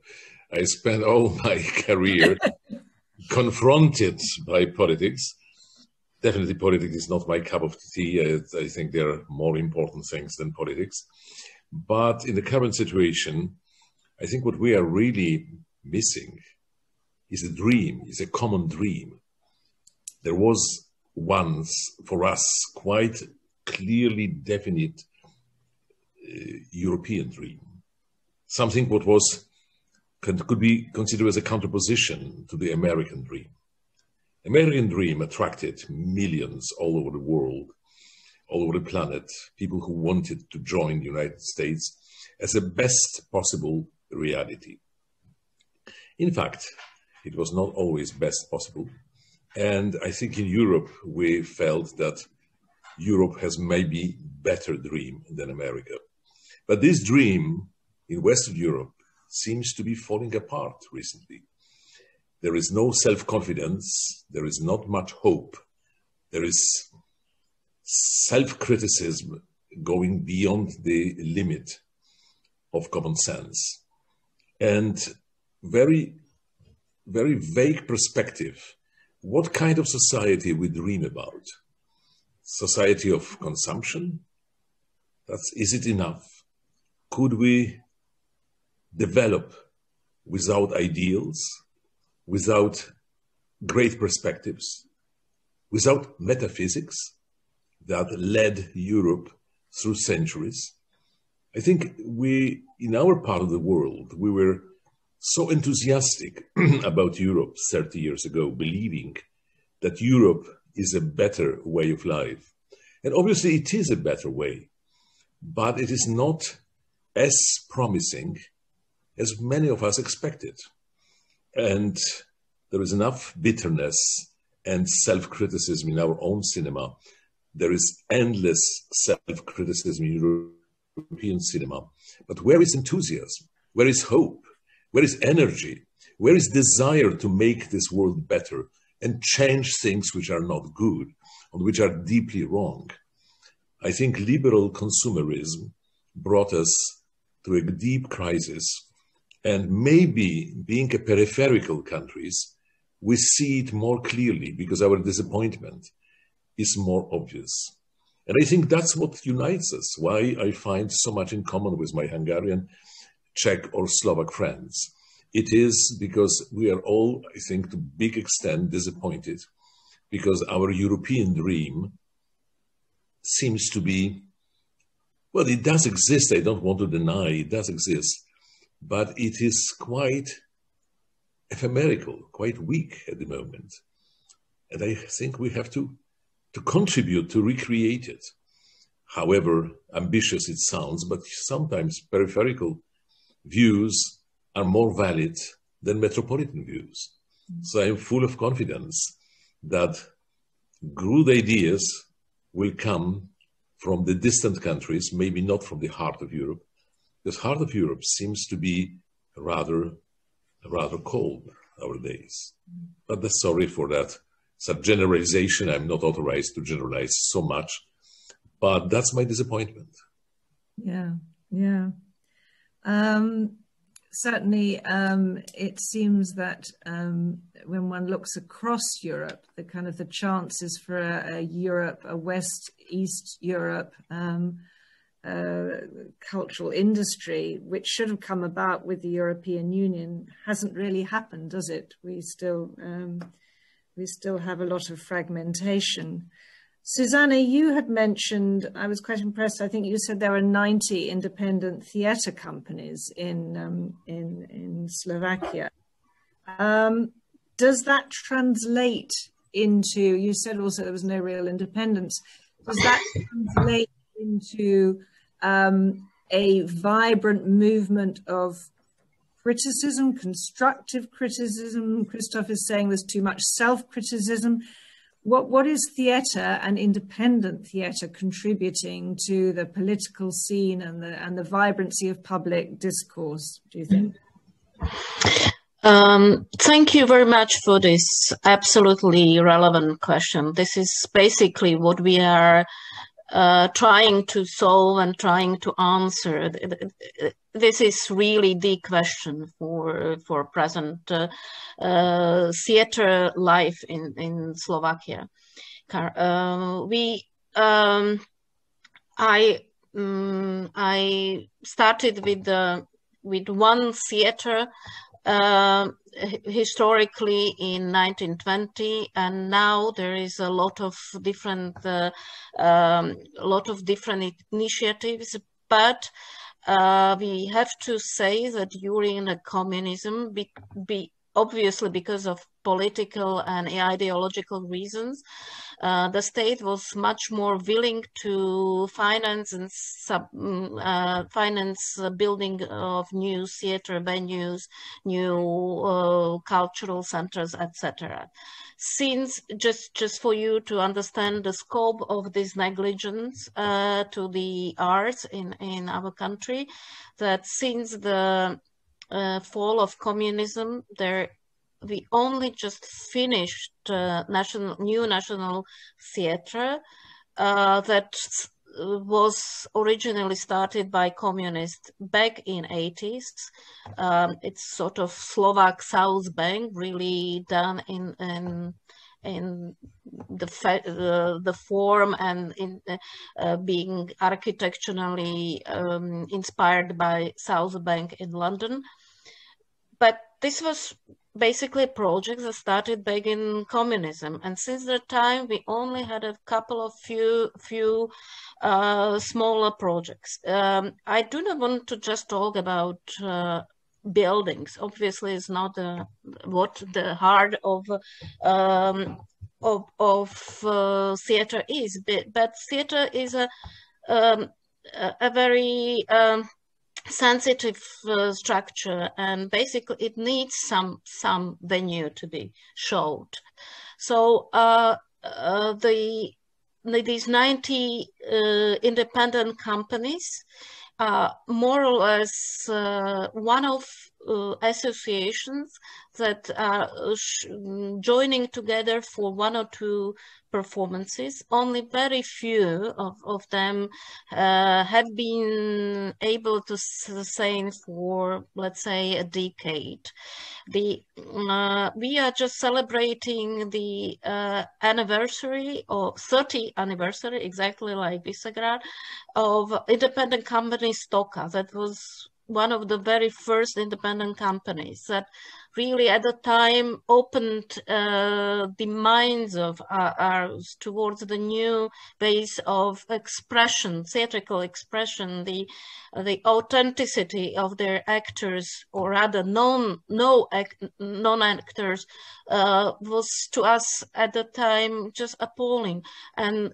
I spent all my career confronted by politics. Definitely politics is not my cup of tea. I think there are more important things than politics. But in the current situation, I think what we are really missing is a dream, is a common dream. There was once for us quite clearly definite European dream, something what was could be considered as a counterposition to the American dream. American dream attracted millions all over the world, all over the planet, people who wanted to join the United States as the best possible reality. In fact, it was not always best possible. And I think in Europe, we felt that Europe has maybe better dream than America. But this dream in Western Europe seems to be falling apart recently. There is no self-confidence. There is not much hope. There is self-criticism going beyond the limit of common sense, and very, very vague perspective. What kind of society we dream about? Society of consumption? Is it enough? Could we develop without ideals, without great perspectives, without metaphysics that led Europe through centuries? I think in our part of the world, we were so enthusiastic about Europe 30 years ago, believing that Europe is a better way of life. And obviously it is a better way, but it is not as promising as many of us expected. And there is enough bitterness and self-criticism in our own cinema. There is endless self-criticism in European cinema. But where is enthusiasm? Where is hope? Where is energy? Where is desire to make this world better and change things which are not good and which are deeply wrong? I think liberal consumerism brought us to a deep crisis. And maybe being a peripheral countries, we see it more clearly because our disappointment is more obvious. And I think that's what unites us, why I find so much in common with my Hungarian, Czech or Slovak friends. It is because we are all, I think, to a big extent disappointed because our European dream seems to be, well, it does exist. I don't want to deny it does exist, but it is quite ephemerical, quite weak at the moment. And I think we have to contribute to recreate it. However ambitious it sounds, but sometimes peripheral views are more valid than metropolitan views. So I'm full of confidence that good ideas will come from the distant countries, maybe not from the heart of Europe. The heart of Europe seems to be rather cold nowadays. But sorry for that. Generalization, I'm not authorized to generalize so much, but that's my disappointment. Yeah, yeah. Certainly, it seems that when one looks across Europe, the kind of the chances for a Europe, a West East Europe cultural industry, which should have come about with the European Union, hasn't really happened, does it? We still have a lot of fragmentation. Susanna, you had mentioned, I was quite impressed, I think you said there were 90 independent theatre companies in Slovakia. Does that translate into, you said also there was no real independence, does that translate into a vibrant movement of criticism, constructive criticism? Krzysztof is saying there's too much self-criticism. What is theatre and independent theatre contributing to the political scene and the vibrancy of public discourse, do you think? Thank you very much for this absolutely relevant question. This is basically what we are trying to solve and trying to answer. This is really the question for present theater life in Slovakia. I started with one theater historically in 1920, and now there is a lot of different initiatives, but we have to say that during the communism, obviously because of political and ideological reasons, the state was much more willing to finance and finance the building of new theater venues, new cultural centers, etc. Since, just for you to understand the scope of this negligence to the arts in our country, that since the fall of communism, we only just finished new national theatre that was originally started by communists back in 80s. It's sort of Slovak South Bank, really done in the form and in being architecturally inspired by South Bank in London. But this was basically a project that started back in communism, and since that time we only had a couple of few smaller projects. I do not want to just talk about buildings. Obviously, it's not what the heart of theater is, but theater is a very sensitive structure, and basically it needs some venue to be showed. So these 90 independent companies are more or less one-off associations that are joining together for one or two performances. Only very few of them have been able to sustain for, let's say, a decade. We are just celebrating the anniversary, or 30th anniversary, exactly like Visegrad, of independent company Stoka. That was one of the very first independent companies that really at the time opened the minds of ours towards the new ways of expression, theatrical expression, the authenticity of their actors, or rather non-actors, was to us at the time just appalling, and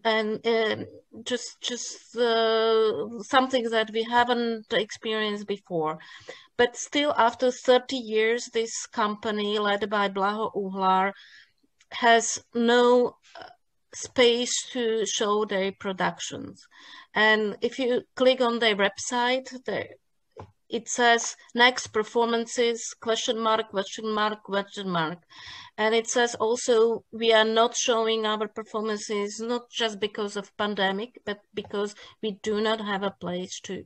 something that we haven't experienced before. But still, after 30 years, this company led by Blaho Uhlar has no space to show their productions. And if you click on their website, it says next performances, $? And it says also we are not showing our performances, not just because of pandemic, but because we do not have a place to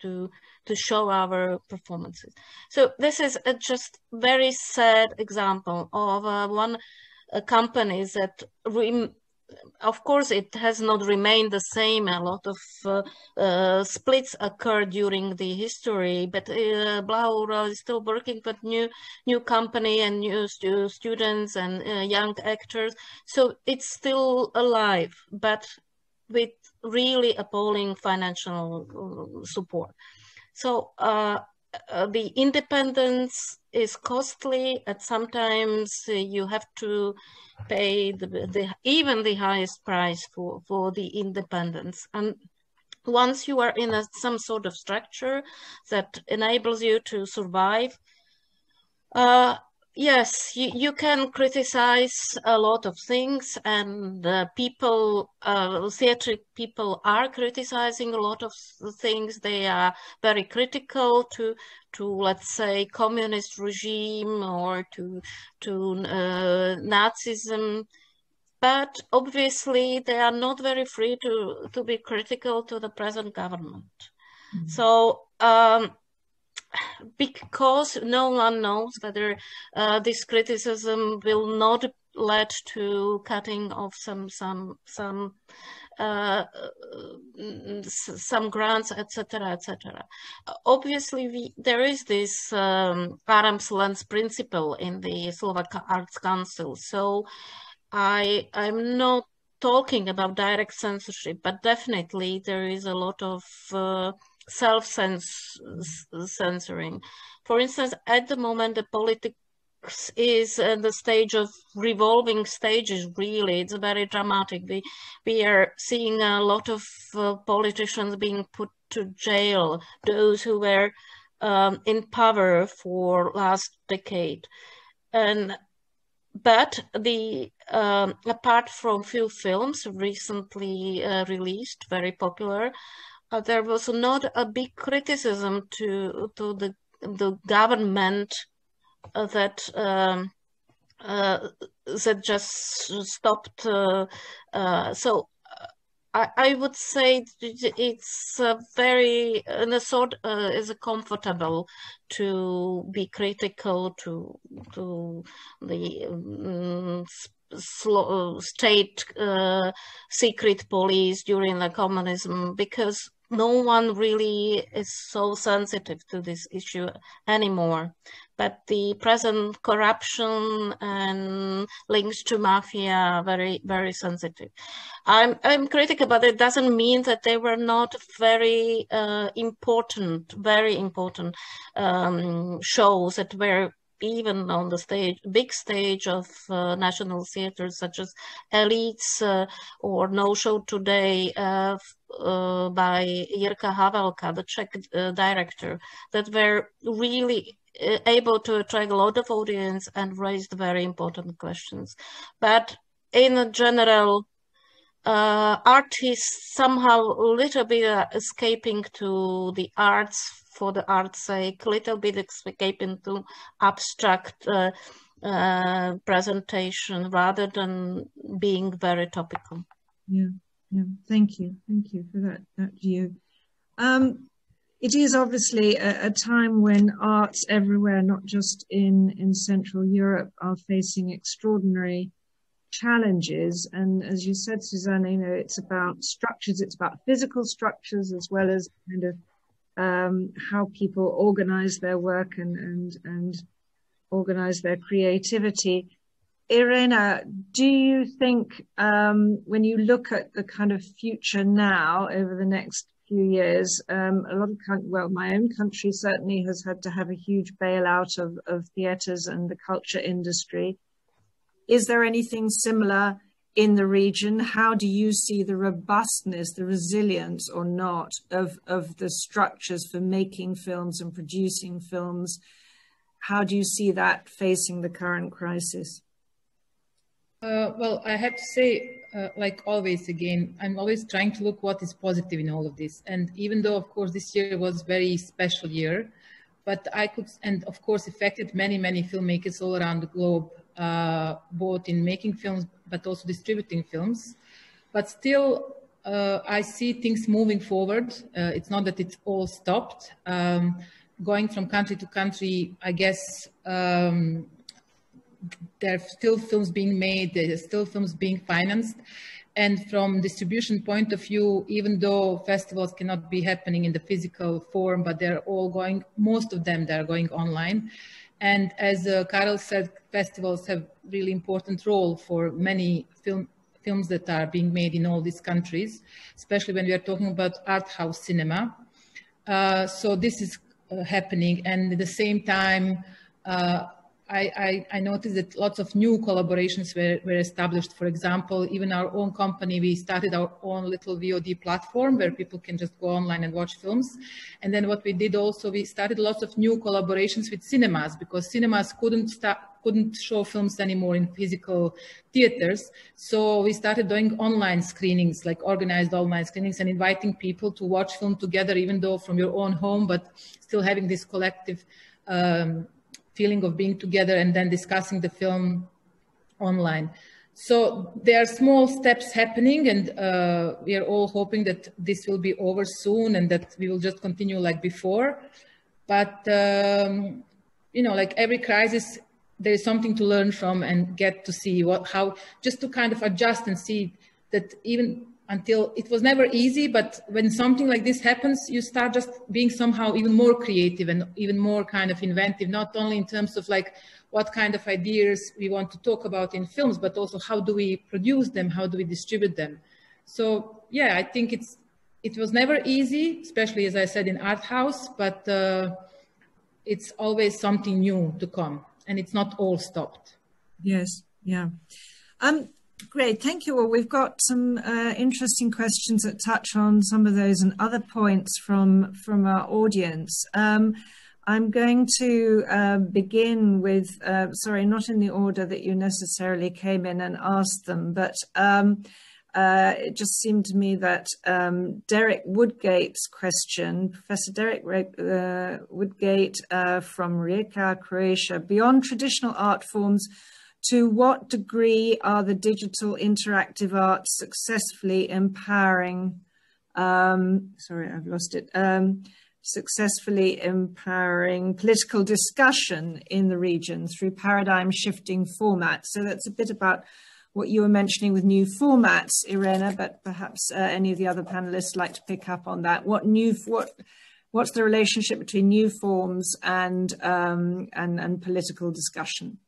to show our performances. So this is a just very sad example of one company that, of course, it has not remained the same. A lot of splits occurred during the history, but Blaura is still working with new company and new students and young actors. So it's still alive, but with really appalling financial support. So the independence is costly, and sometimes you have to pay even the highest price for the independence. And once you are in some sort of structure that enables you to survive, yes, you can criticize a lot of things, and people, theatre people are criticizing a lot of things. They are very critical to let's say, communist regime or to Nazism. But obviously, they are not very free to be critical to the present government. Mm-hmm. So, because no one knows whether this criticism will not lead to cutting of some grants, etc., etc. Obviously, there is this arm's length principle in the Slovak Arts Council. So I'm not talking about direct censorship, but definitely there is a lot of self-censoring. For instance, at the moment, the politics is at the stage of revolving stages, really. It's very dramatic. We are seeing a lot of politicians being put to jail, those who were in power for last decade. But apart from few films recently released, very popular, there was not a big criticism to the government that just stopped. So I would say it's very, in a sort, is comfortable to be critical to the state secret police during the communism, because no one really is so sensitive to this issue anymore. But the present corruption and links to mafia are very, very sensitive. I'm critical, but it doesn't mean that they were not very important shows that were even on the stage, big stage of national theaters, such as Elites or No Show Today by Jirka Havelka, the Czech director, that were really able to attract a lot of audience and raised very important questions. But in general, artists somehow a little bit escaping to the arts for the art's sake, little bit escaping to abstract presentation rather than being very topical. Yeah, yeah. Thank you for that view. It is obviously a time when arts everywhere, not just in Central Europe, are facing extraordinary challenges. And as you said, Zuzana, you know, it's about structures, it's about physical structures, as well as kind of how people organize their work and organize their creativity. Irena, do you think when you look at the kind of future now over the next few years, a lot of my own country certainly has had to have a huge bailout of theaters and the culture industry. Is there anything similar in the region? How do you see the robustness, the resilience or not of the structures for making films and producing films? How do you see that facing the current crisis? Well, I have to say, like always again, I'm always trying to look what is positive in all of this. And even though, of course, this year was a very special year, but I could, and of course affected many, many filmmakers all around the globe, both in making films, but also distributing films. But still, I see things moving forward. It's not that it's all stopped. Going from country to country, I guess there are still films being made, there are still films being financed. And from distribution point of view, even though festivals cannot be happening in the physical form, but they're all going, most of them, they're going online. And as Karel said, festivals have really important role for many films that are being made in all these countries, especially when we are talking about art house cinema. So this is happening. And at the same time, I noticed that lots of new collaborations were established. For example, even our own company, we started our own little VOD platform where people can just go online and watch films. And then what we did also, we started lots of new collaborations with cinemas, because cinemas couldn't show films anymore in physical theaters. So we started doing online screenings, like organized online screenings, and inviting people to watch film together, even though from your own home, but still having this collective feeling of being together and then discussing the film online. So there are small steps happening, and we are all hoping that this will be over soon and that we will just continue like before. But, you know, like every crisis, there is something to learn from and get to see how, just to kind of adjust and see that even until it was never easy, but when something like this happens, you start just being somehow even more creative and even more kind of inventive, not only in terms of like what kind of ideas we want to talk about in films, but also how do we produce them? How do we distribute them? So yeah, I think it was never easy, especially as I said in art house, but it's always something new to come. And it's not all stopped. Yes, yeah. Great, thank you. Well, we've got some interesting questions that touch on some of those and other points from our audience. I'm going to begin with, sorry, not in the order that you necessarily came in and asked them, but it just seemed to me that Derek Woodgate's question, Professor Derek Woodgate from Rijeka, Croatia, beyond traditional art forms, to what degree are the digital interactive arts successfully empowering, successfully empowering political discussion in the region through paradigm shifting formats? So that's a bit about what you were mentioning with new formats, Irena, but perhaps any of the other panelists like to pick up on that. What's the relationship between new forms and political discussion?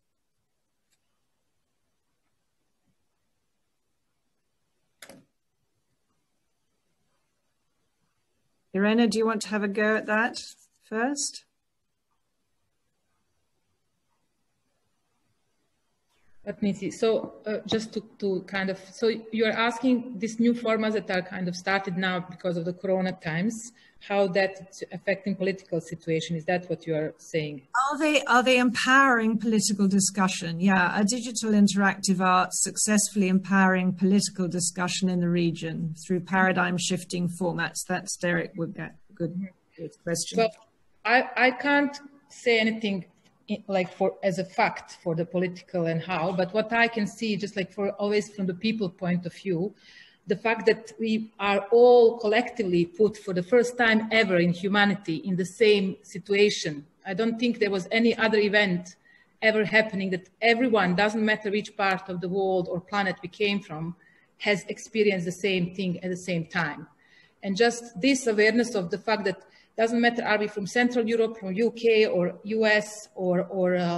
Irena, do you want to have a go at that first? Let me see. So just to kind of, so you're asking these new formats that are kind of started now because of the Corona times, how that's affecting political situation. Is that what you are saying? Are they empowering political discussion? Yeah, are digital interactive arts successfully empowering political discussion in the region through paradigm shifting formats? That's Derek Woodgate. Good question. Well, I can't say anything like for as a fact for the political and how, but what I can see, just like for always from the people point of view, the fact that we are all collectively put for the first time ever in humanity in the same situation. I don't think there was any other event ever happening that everyone, doesn't matter which part of the world or planet we came from, has experienced the same thing at the same time. And just this awareness of the fact that doesn't matter, are we from Central Europe, from UK or US or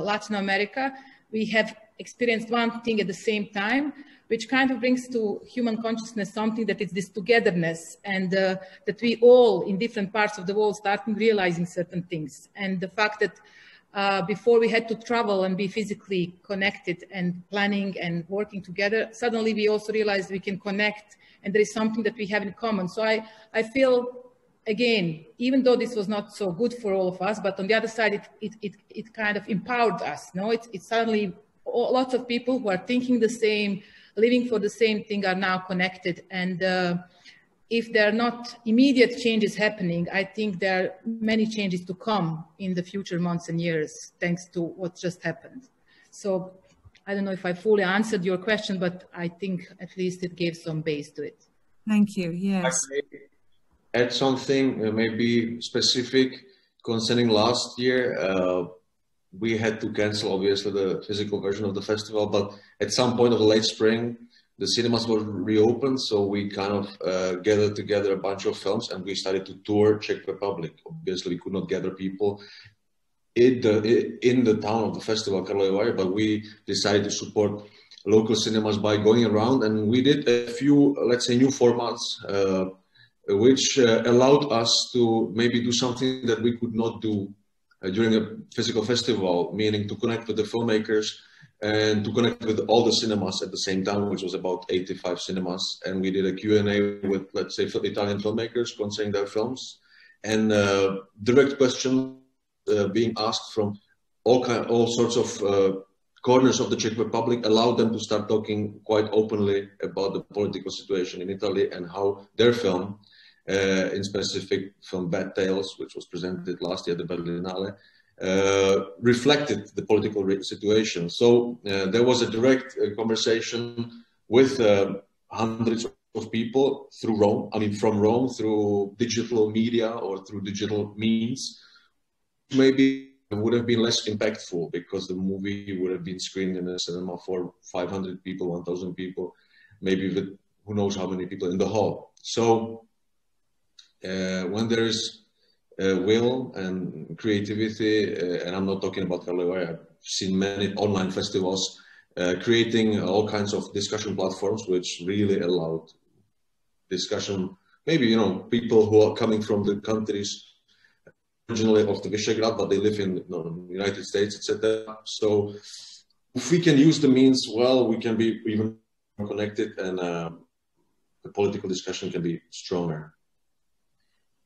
Latin America, we have experienced one thing at the same time, which kind of brings to human consciousness something that is this togetherness, and that we all in different parts of the world starting realizing certain things. And the fact that before we had to travel and be physically connected and planning and working together, suddenly we also realized we can connect and there is something that we have in common. So I feel, again, even though this was not so good for all of us, but on the other side, it kind of empowered us. No, it's suddenly lots of people who are thinking the same, living for the same thing are now connected. And if there are not immediate changes happening, I think there are many changes to come in the future months and years, thanks to what just happened. So I don't know if I fully answered your question, but I think at least it gave some base to it. Thank you. Yes. I may add something maybe specific concerning last year. We had to cancel, obviously, the physical version of the festival, but at some point of late spring, the cinemas were reopened, so we kind of gathered together a bunch of films and we started to tour Czech Republic. Obviously, we could not gather people in the town of the festival, Karlovy Vary, but we decided to support local cinemas by going around, and we did a few, let's say, new formats, which allowed us to maybe do something that we could not do during a physical festival, meaning to connect with the filmmakers and to connect with all the cinemas at the same time, which was about 85 cinemas. And we did a Q&A with, let's say, Italian filmmakers concerning their films, and direct questions being asked from all sorts of corners of the Czech Republic allowed them to start talking quite openly about the political situation in Italy and how their film, in specific film Bad Tales, which was presented last year at the Berlinale, reflected the political situation. So there was a direct conversation with hundreds of people through Rome, I mean from Rome, through digital media or through digital means. Maybe it would have been less impactful because the movie would have been screened in a cinema for 500 people, 1,000 people, maybe with who knows how many people in the hall. So when there is will and creativity, and I'm not talking about Karlovy Vary, I've seen many online festivals creating all kinds of discussion platforms, which really allowed discussion. Maybe, you know, people who are coming from the countries originally of the Visegrad, but they live in the United States, etc. So if we can use the means well, we can be even more connected, and the political discussion can be stronger.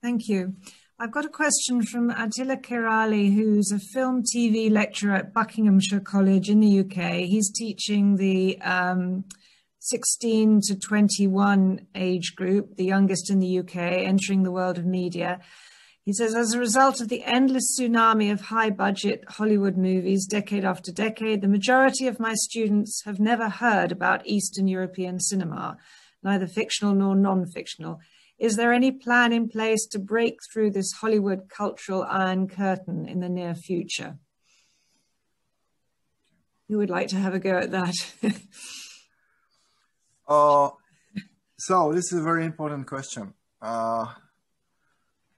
Thank you. I've got a question from Attila Kerali, who's a film TV lecturer at Buckinghamshire College in the UK. He's teaching the 16 to 21 age group, the youngest in the UK, entering the world of media. He says, as a result of the endless tsunami of high-budget Hollywood movies, decade after decade, the majority of my students have never heard about Eastern European cinema, neither fictional nor non-fictional. Is there any plan in place to break through this Hollywood cultural iron curtain in the near future? Who would like to have a go at that? So this is a very important question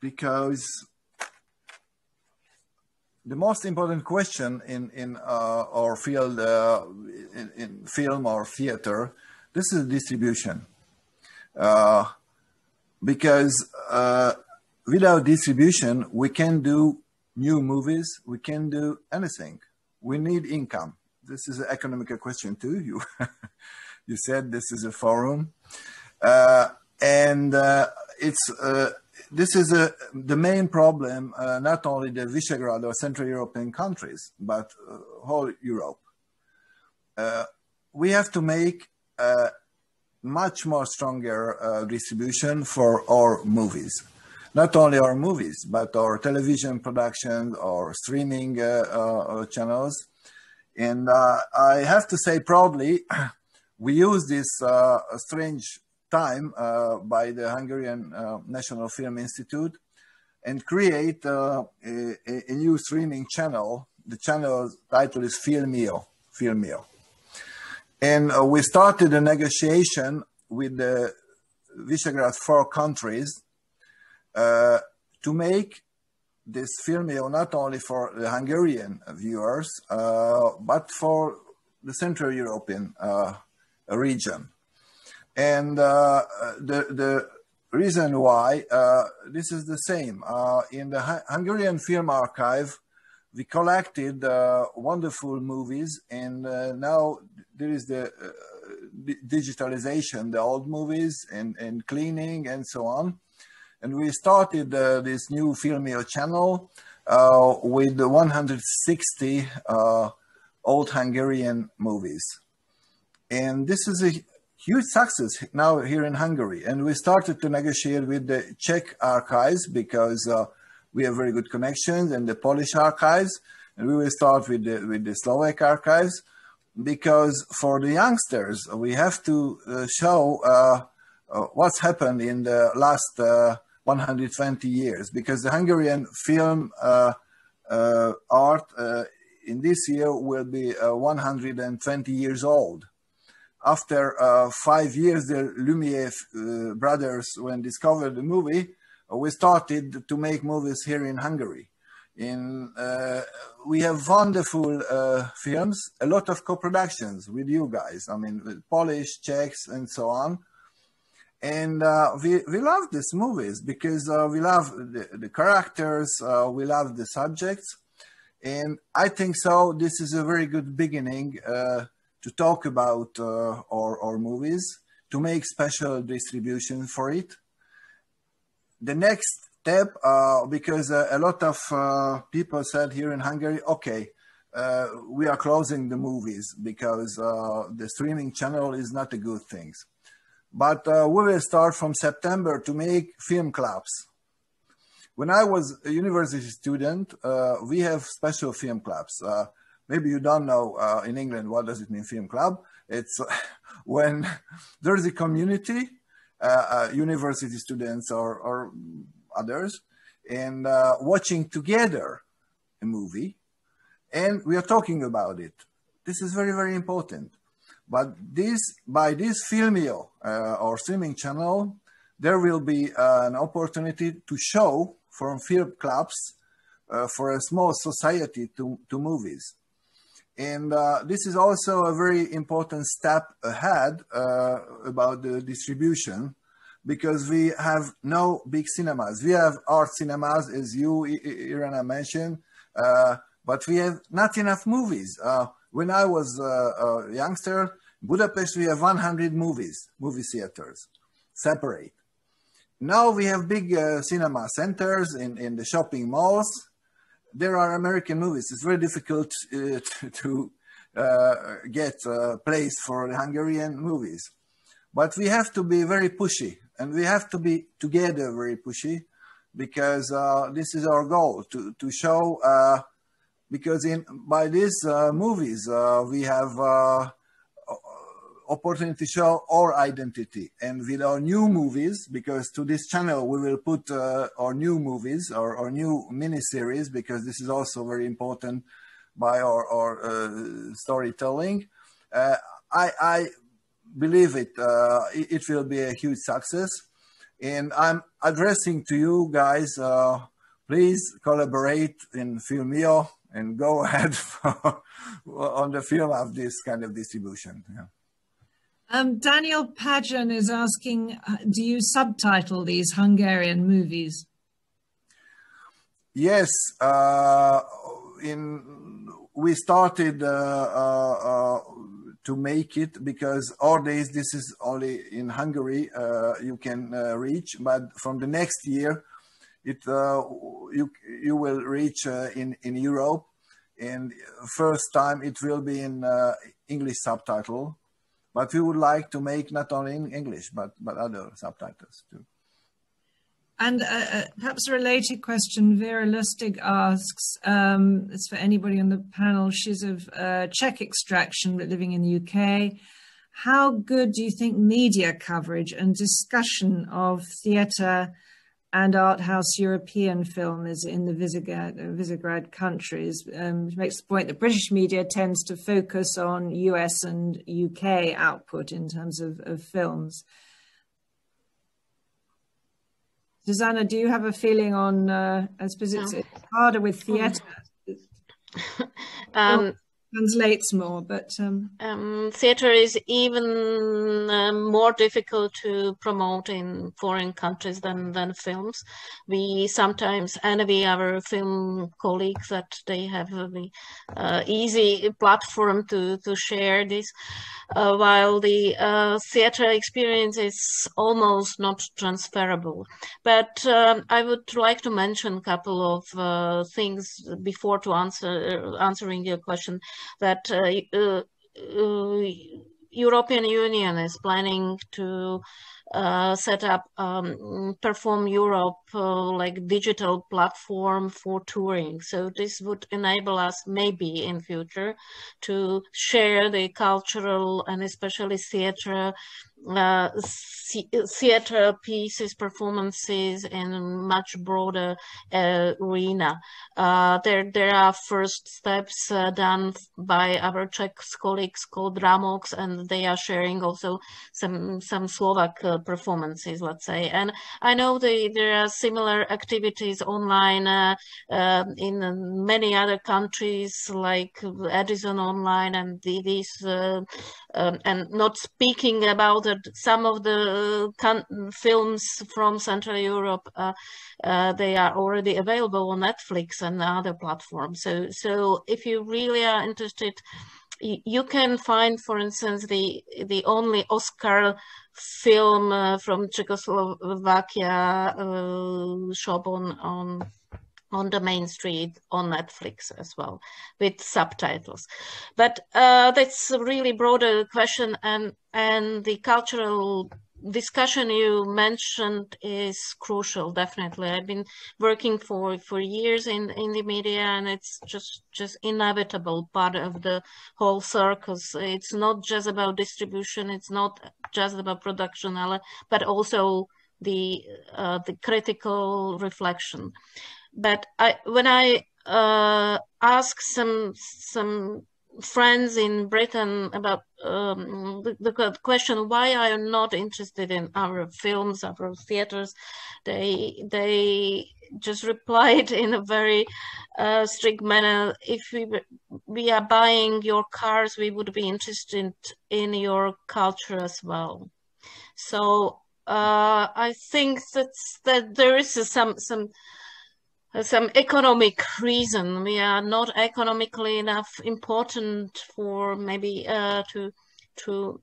because the most important question in our field, in film or theater, this is distribution. Because without distribution, we can do new movies, we can do anything. We need income. This is an economic question too. You said this is a forum. This is the main problem, not only the Visegrad or Central European countries, but whole Europe. We have to make much more stronger distribution for our movies. Not only our movies, but our television production or streaming channels. And I have to say proudly, we use this strange time by the Hungarian National Film Institute and create a new streaming channel. The channel's title is Filmio. And we started a negotiation with the Visegrad 4 countries to make this film not only for the Hungarian viewers, but for the Central European region. And the reason why this is the same. In the Hungarian Film Archive, we collected wonderful movies, and now there is the digitalization, the old movies and cleaning and so on. And we started this new Filmio channel with 160 old Hungarian movies. And this is a huge success now here in Hungary. And we started to negotiate with the Czech archives because we have very good connections, and the Polish archives, and we will start with the Slovak archives, because for the youngsters, we have to show what's happened in the last 120 years, because the Hungarian film art in this year will be 120 years old. After 5 years, the Lumiere brothers, when discovered the movie, we started to make movies here in Hungary. We have wonderful films, a lot of co-productions with you guys, I mean, with Polish, Czechs, and so on. And we love these movies because we love the characters, we love the subjects. And I think so, this is a very good beginning to talk about our movies, to make special distribution for it. The next step, because a lot of people said here in Hungary, okay, we are closing the movies because the streaming channel is not a good thing. But we will start from September to make film clubs. When I was a university student, we have special film clubs. Maybe you don't know in England, what does it mean, film club? It's when there's a community, university students or others, and watching together a movie, and we are talking about it. This is very, very important. But this, by this Filmio, or streaming channel, there will be an opportunity to show from film clubs for a small society to movies. And this is also a very important step ahead about the distribution, because we have no big cinemas. We have art cinemas, as you, Irena, mentioned, but we have not enough movies. When I was a youngster, Budapest, we have 100 movie theaters, separate. Now we have big cinema centers in the shopping malls. There are American movies. It's very difficult to get a place for the Hungarian movies. But we have to be very pushy, and we have to be together very pushy, because this is our goal, to show, because by these movies, we have opportunity to show our identity. And with our new movies, because to this channel, we will put our new movies, our new miniseries, because this is also very important by our storytelling. I believe it, it will be a huge success. And I'm addressing to you guys, please collaborate in Filmio and go ahead on the field of this kind of distribution. Yeah. Daniel Pajan is asking, do you subtitle these Hungarian movies? Yes, we started to make it, because all days this is only in Hungary you can reach, but from the next year, you will reach in Europe, and first time it will be in English subtitle, but we would like to make not only in English but other subtitles too. And perhaps a related question, Vera Lustig asks, it's for anybody on the panel, she's of Czech extraction but living in the UK. How good do you think media coverage and discussion of theatre and art house European film is in the Visegrad countries? Which makes the point that British media tends to focus on US and UK output in terms of films. Zuzana, do you have a feeling on, I suppose it's harder with theatre, translates more, but... theatre is even more difficult to promote in foreign countries than films. We sometimes envy our film colleagues that they have an easy platform to share this, while the theatre experience is almost not transferable. But I would like to mention a couple of things before to answering your question. That European Union is planning to set up Perform Europe like digital platform for touring. So this would enable us maybe in future to share the cultural and especially theater pieces, performances in a much broader arena. There are first steps done by our Czech colleagues called Dramox, and they are sharing also some Slovak performances, let's say. And I know there are similar activities online in many other countries, like Edison Online and these, and not speaking about some of the films from Central Europe, they are already available on Netflix and other platforms. So if you really are interested, you can find, for instance, the only Oscar film from Czechoslovakia shop on the main street on Netflix as well, with subtitles. But that's a really broader question, and the cultural discussion you mentioned is crucial, definitely. I've been working for years in the media, and it's just inevitable part of the whole circus. It's not just about distribution, it's not just about production, but also the critical reflection. But when I ask some friends in Britain about the question why are you not interested in our films, our theaters, they just replied in a very strict manner, if we are buying your cars, we would be interested in your culture as well. So I think that there is some economic reason. We are not economically enough important for maybe to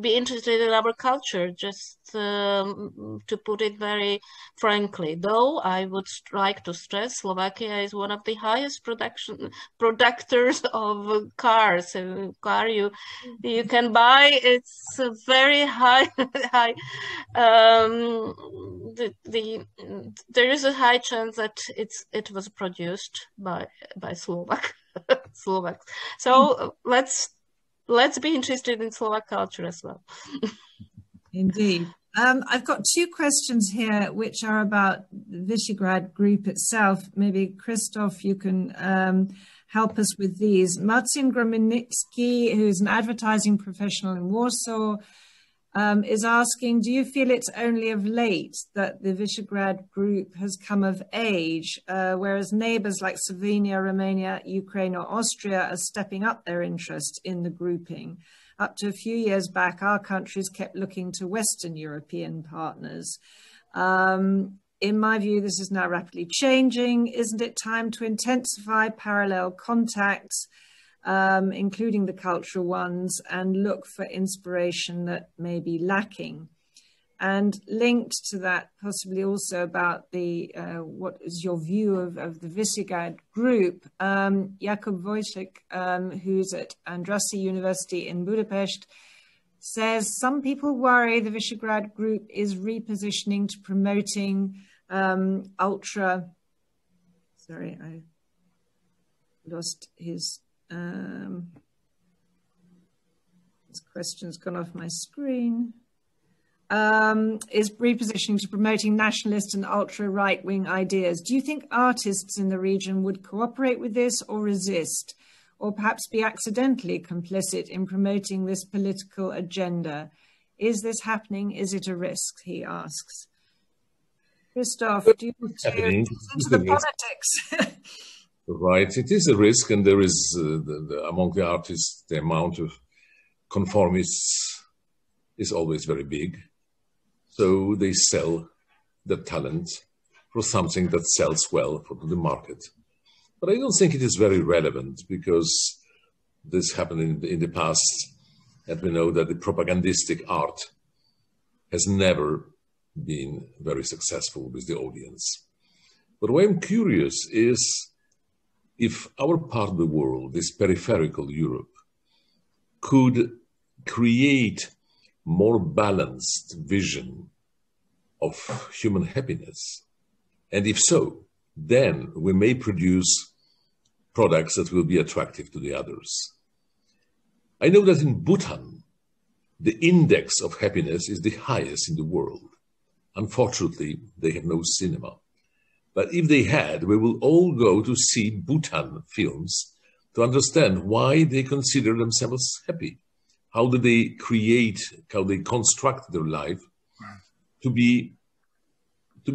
be interested in our culture, just to put it very frankly. Though I would like to stress Slovakia is one of the highest producers of cars. So car you can buy, it's a very high. There is a high chance that it was produced by Slovaks. So let's be interested in Slovak culture as well. Indeed. I've got two questions here, which are about the Visegrad Group itself. Maybe, Krzysztof, you can help us with these. Marcin Grominicki, who's an advertising professional in Warsaw, is asking, do you feel it's only of late that the Visegrad Group has come of age, whereas neighbours like Slovenia, Romania, Ukraine or Austria are stepping up their interest in the grouping? Up to a few years back, our countries kept looking to Western European partners. In my view, this is now rapidly changing. Isn't it time to intensify parallel contacts, including the cultural ones, and look for inspiration that may be lacking? And linked to that, possibly also about the what is your view of the Visegrad Group, Jakub Wojcik, who's at Andrássy University in Budapest, says some people worry the Visegrad Group is repositioning to promoting sorry, I lost this question's gone off my screen. Is repositioning to promoting nationalist and ultra right-wing ideas. Do you think artists in the region would cooperate with this or resist, or perhaps be accidentally complicit in promoting this political agenda? Is this happening? Is it a risk? He asks. Krzysztof, do you want to get into the politics? Right, it is a risk, and there is among the artists the amount of conformists is always very big, so they sell the talent for something that sells well for the market. But I don't think it is very relevant, because this happened in the past, and we know that the propagandistic art has never been very successful with the audience. But what I'm curious is, if our part of the world, this peripheral Europe, could create more balanced vision of human happiness? And if so, then we may produce products that will be attractive to the others. I know that in Bhutan, the index of happiness is the highest in the world. Unfortunately, they have no cinema. But if they had, we will all go to see Bhutan films to understand why they consider themselves happy. How do they create, how they construct their life to be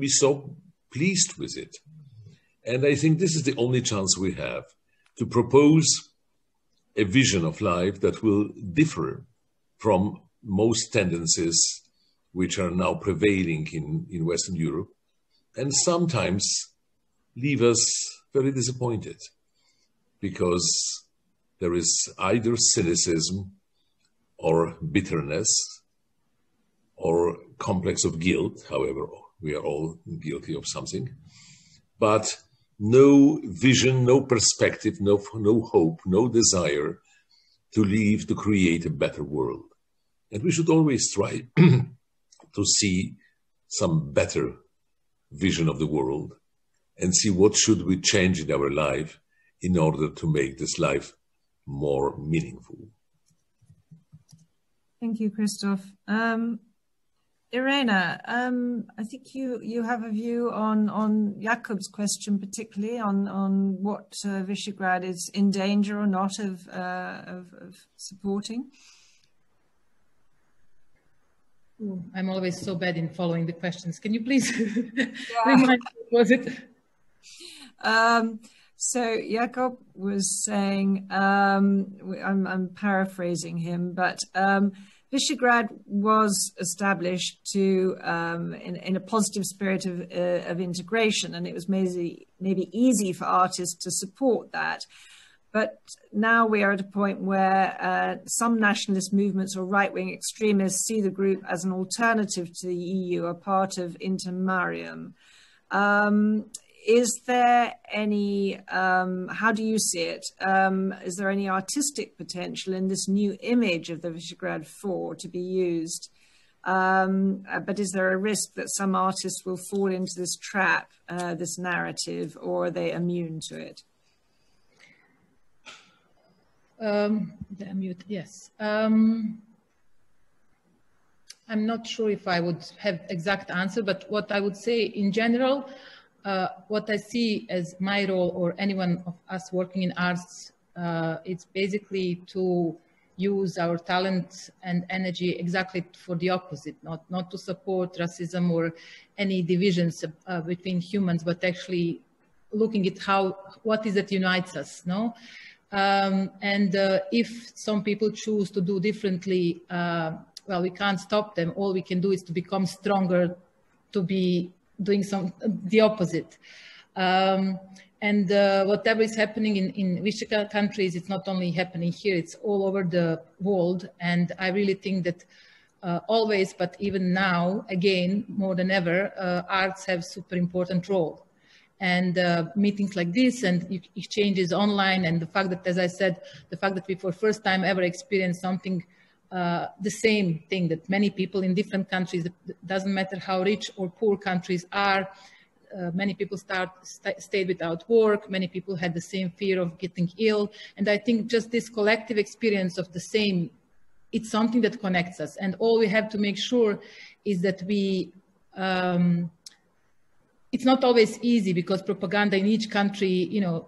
so pleased with it. And I think this is the only chance we have to propose a vision of life that will differ from most tendencies which are now prevailing in Western Europe, and sometimes leave us very disappointed because there is either cynicism or bitterness or complex of guilt. However, we are all guilty of something, but no vision, no perspective, no hope, no desire to live, to create a better world. And we should always try to see some better vision of the world and see what should we change in our life in order to make this life more meaningful. Thank you, Krzysztof. Irena, I think you have a view on Jakob's question, particularly on what Visegrad is in danger or not of supporting. Ooh, I'm always so bad in following the questions. Can you please remind me, what was it? So Jakob was saying, I'm paraphrasing him, but Visegrad was established to in a positive spirit of integration, and it was maybe easy for artists to support that. But now we are at a point where some nationalist movements or right-wing extremists see the group as an alternative to the EU, a part of Intermarium. Is there any, how do you see it? Is there any artistic potential in this new image of the Visegrad Four to be used? But is there a risk that some artists will fall into this trap, this narrative, or are they immune to it? They're mute, yes. I'm not sure if I would have exact answer, but what I would say in general, what I see as my role or anyone of us working in arts, it's basically to use our talent and energy exactly for the opposite, not to support racism or any divisions between humans, but actually looking at what is that unites us, no? And if some people choose to do differently, well, we can't stop them. All we can do is to become stronger, to be doing the opposite. And whatever is happening in Visegrad countries, it's not only happening here, it's all over the world. And I really think that always, but even now, again, more than ever, arts have super important role. And meetings like this and exchanges online, and the fact that, as I said, the fact that we for first time ever experienced something the same thing that many people in different countries, doesn't matter how rich or poor countries are, many people stayed without work, many people had the same fear of getting ill. And I think just this collective experience of the same, it's something that connects us. And all we have to make sure is that we, it's not always easy because propaganda in each country, you know,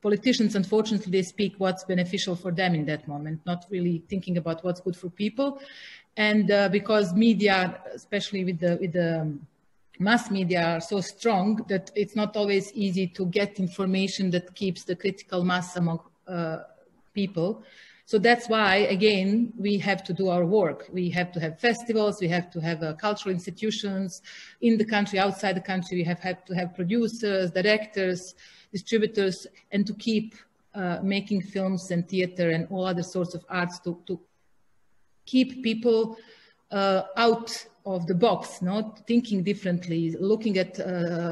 politicians, unfortunately, they speak what's beneficial for them in that moment, not really thinking about what's good for people. And because media, especially with the mass media, are so strong that it's not always easy to get information that keeps the critical mass among people. So that's why, again, we have to do our work. We have to have festivals, we have to have cultural institutions in the country, outside the country, we have to have producers, directors, distributors, and to keep making films and theater and all other sorts of arts to keep people out of the box, not thinking differently, looking at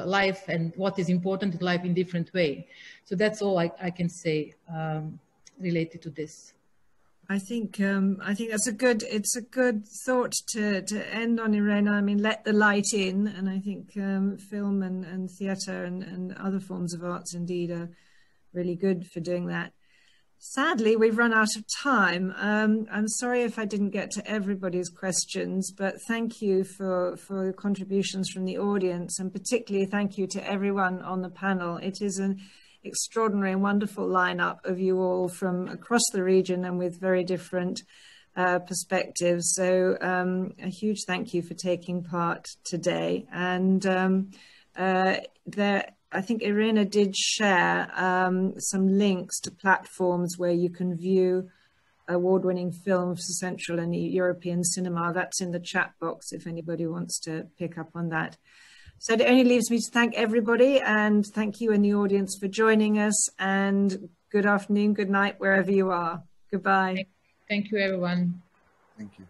life and what is important in life in different way. So that's all I can say related to this. I think that's a good, it's a good thought to end on, Irena. I mean, let the light in, and I think film and theatre and other forms of arts indeed are really good for doing that. Sadly, we've run out of time. I'm sorry if I didn't get to everybody's questions, but thank you for the contributions from the audience, and particularly thank you to everyone on the panel. It is an extraordinary and wonderful lineup of you all from across the region and with very different perspectives. So a huge thank you for taking part today. And I think Irena did share some links to platforms where you can view award-winning films for Central and European cinema. That's in the chat box if anybody wants to pick up on that. So it only leaves me to thank everybody, and thank you in the audience for joining us, and good afternoon, good night, wherever you are. Goodbye. Thank you, everyone. Thank you.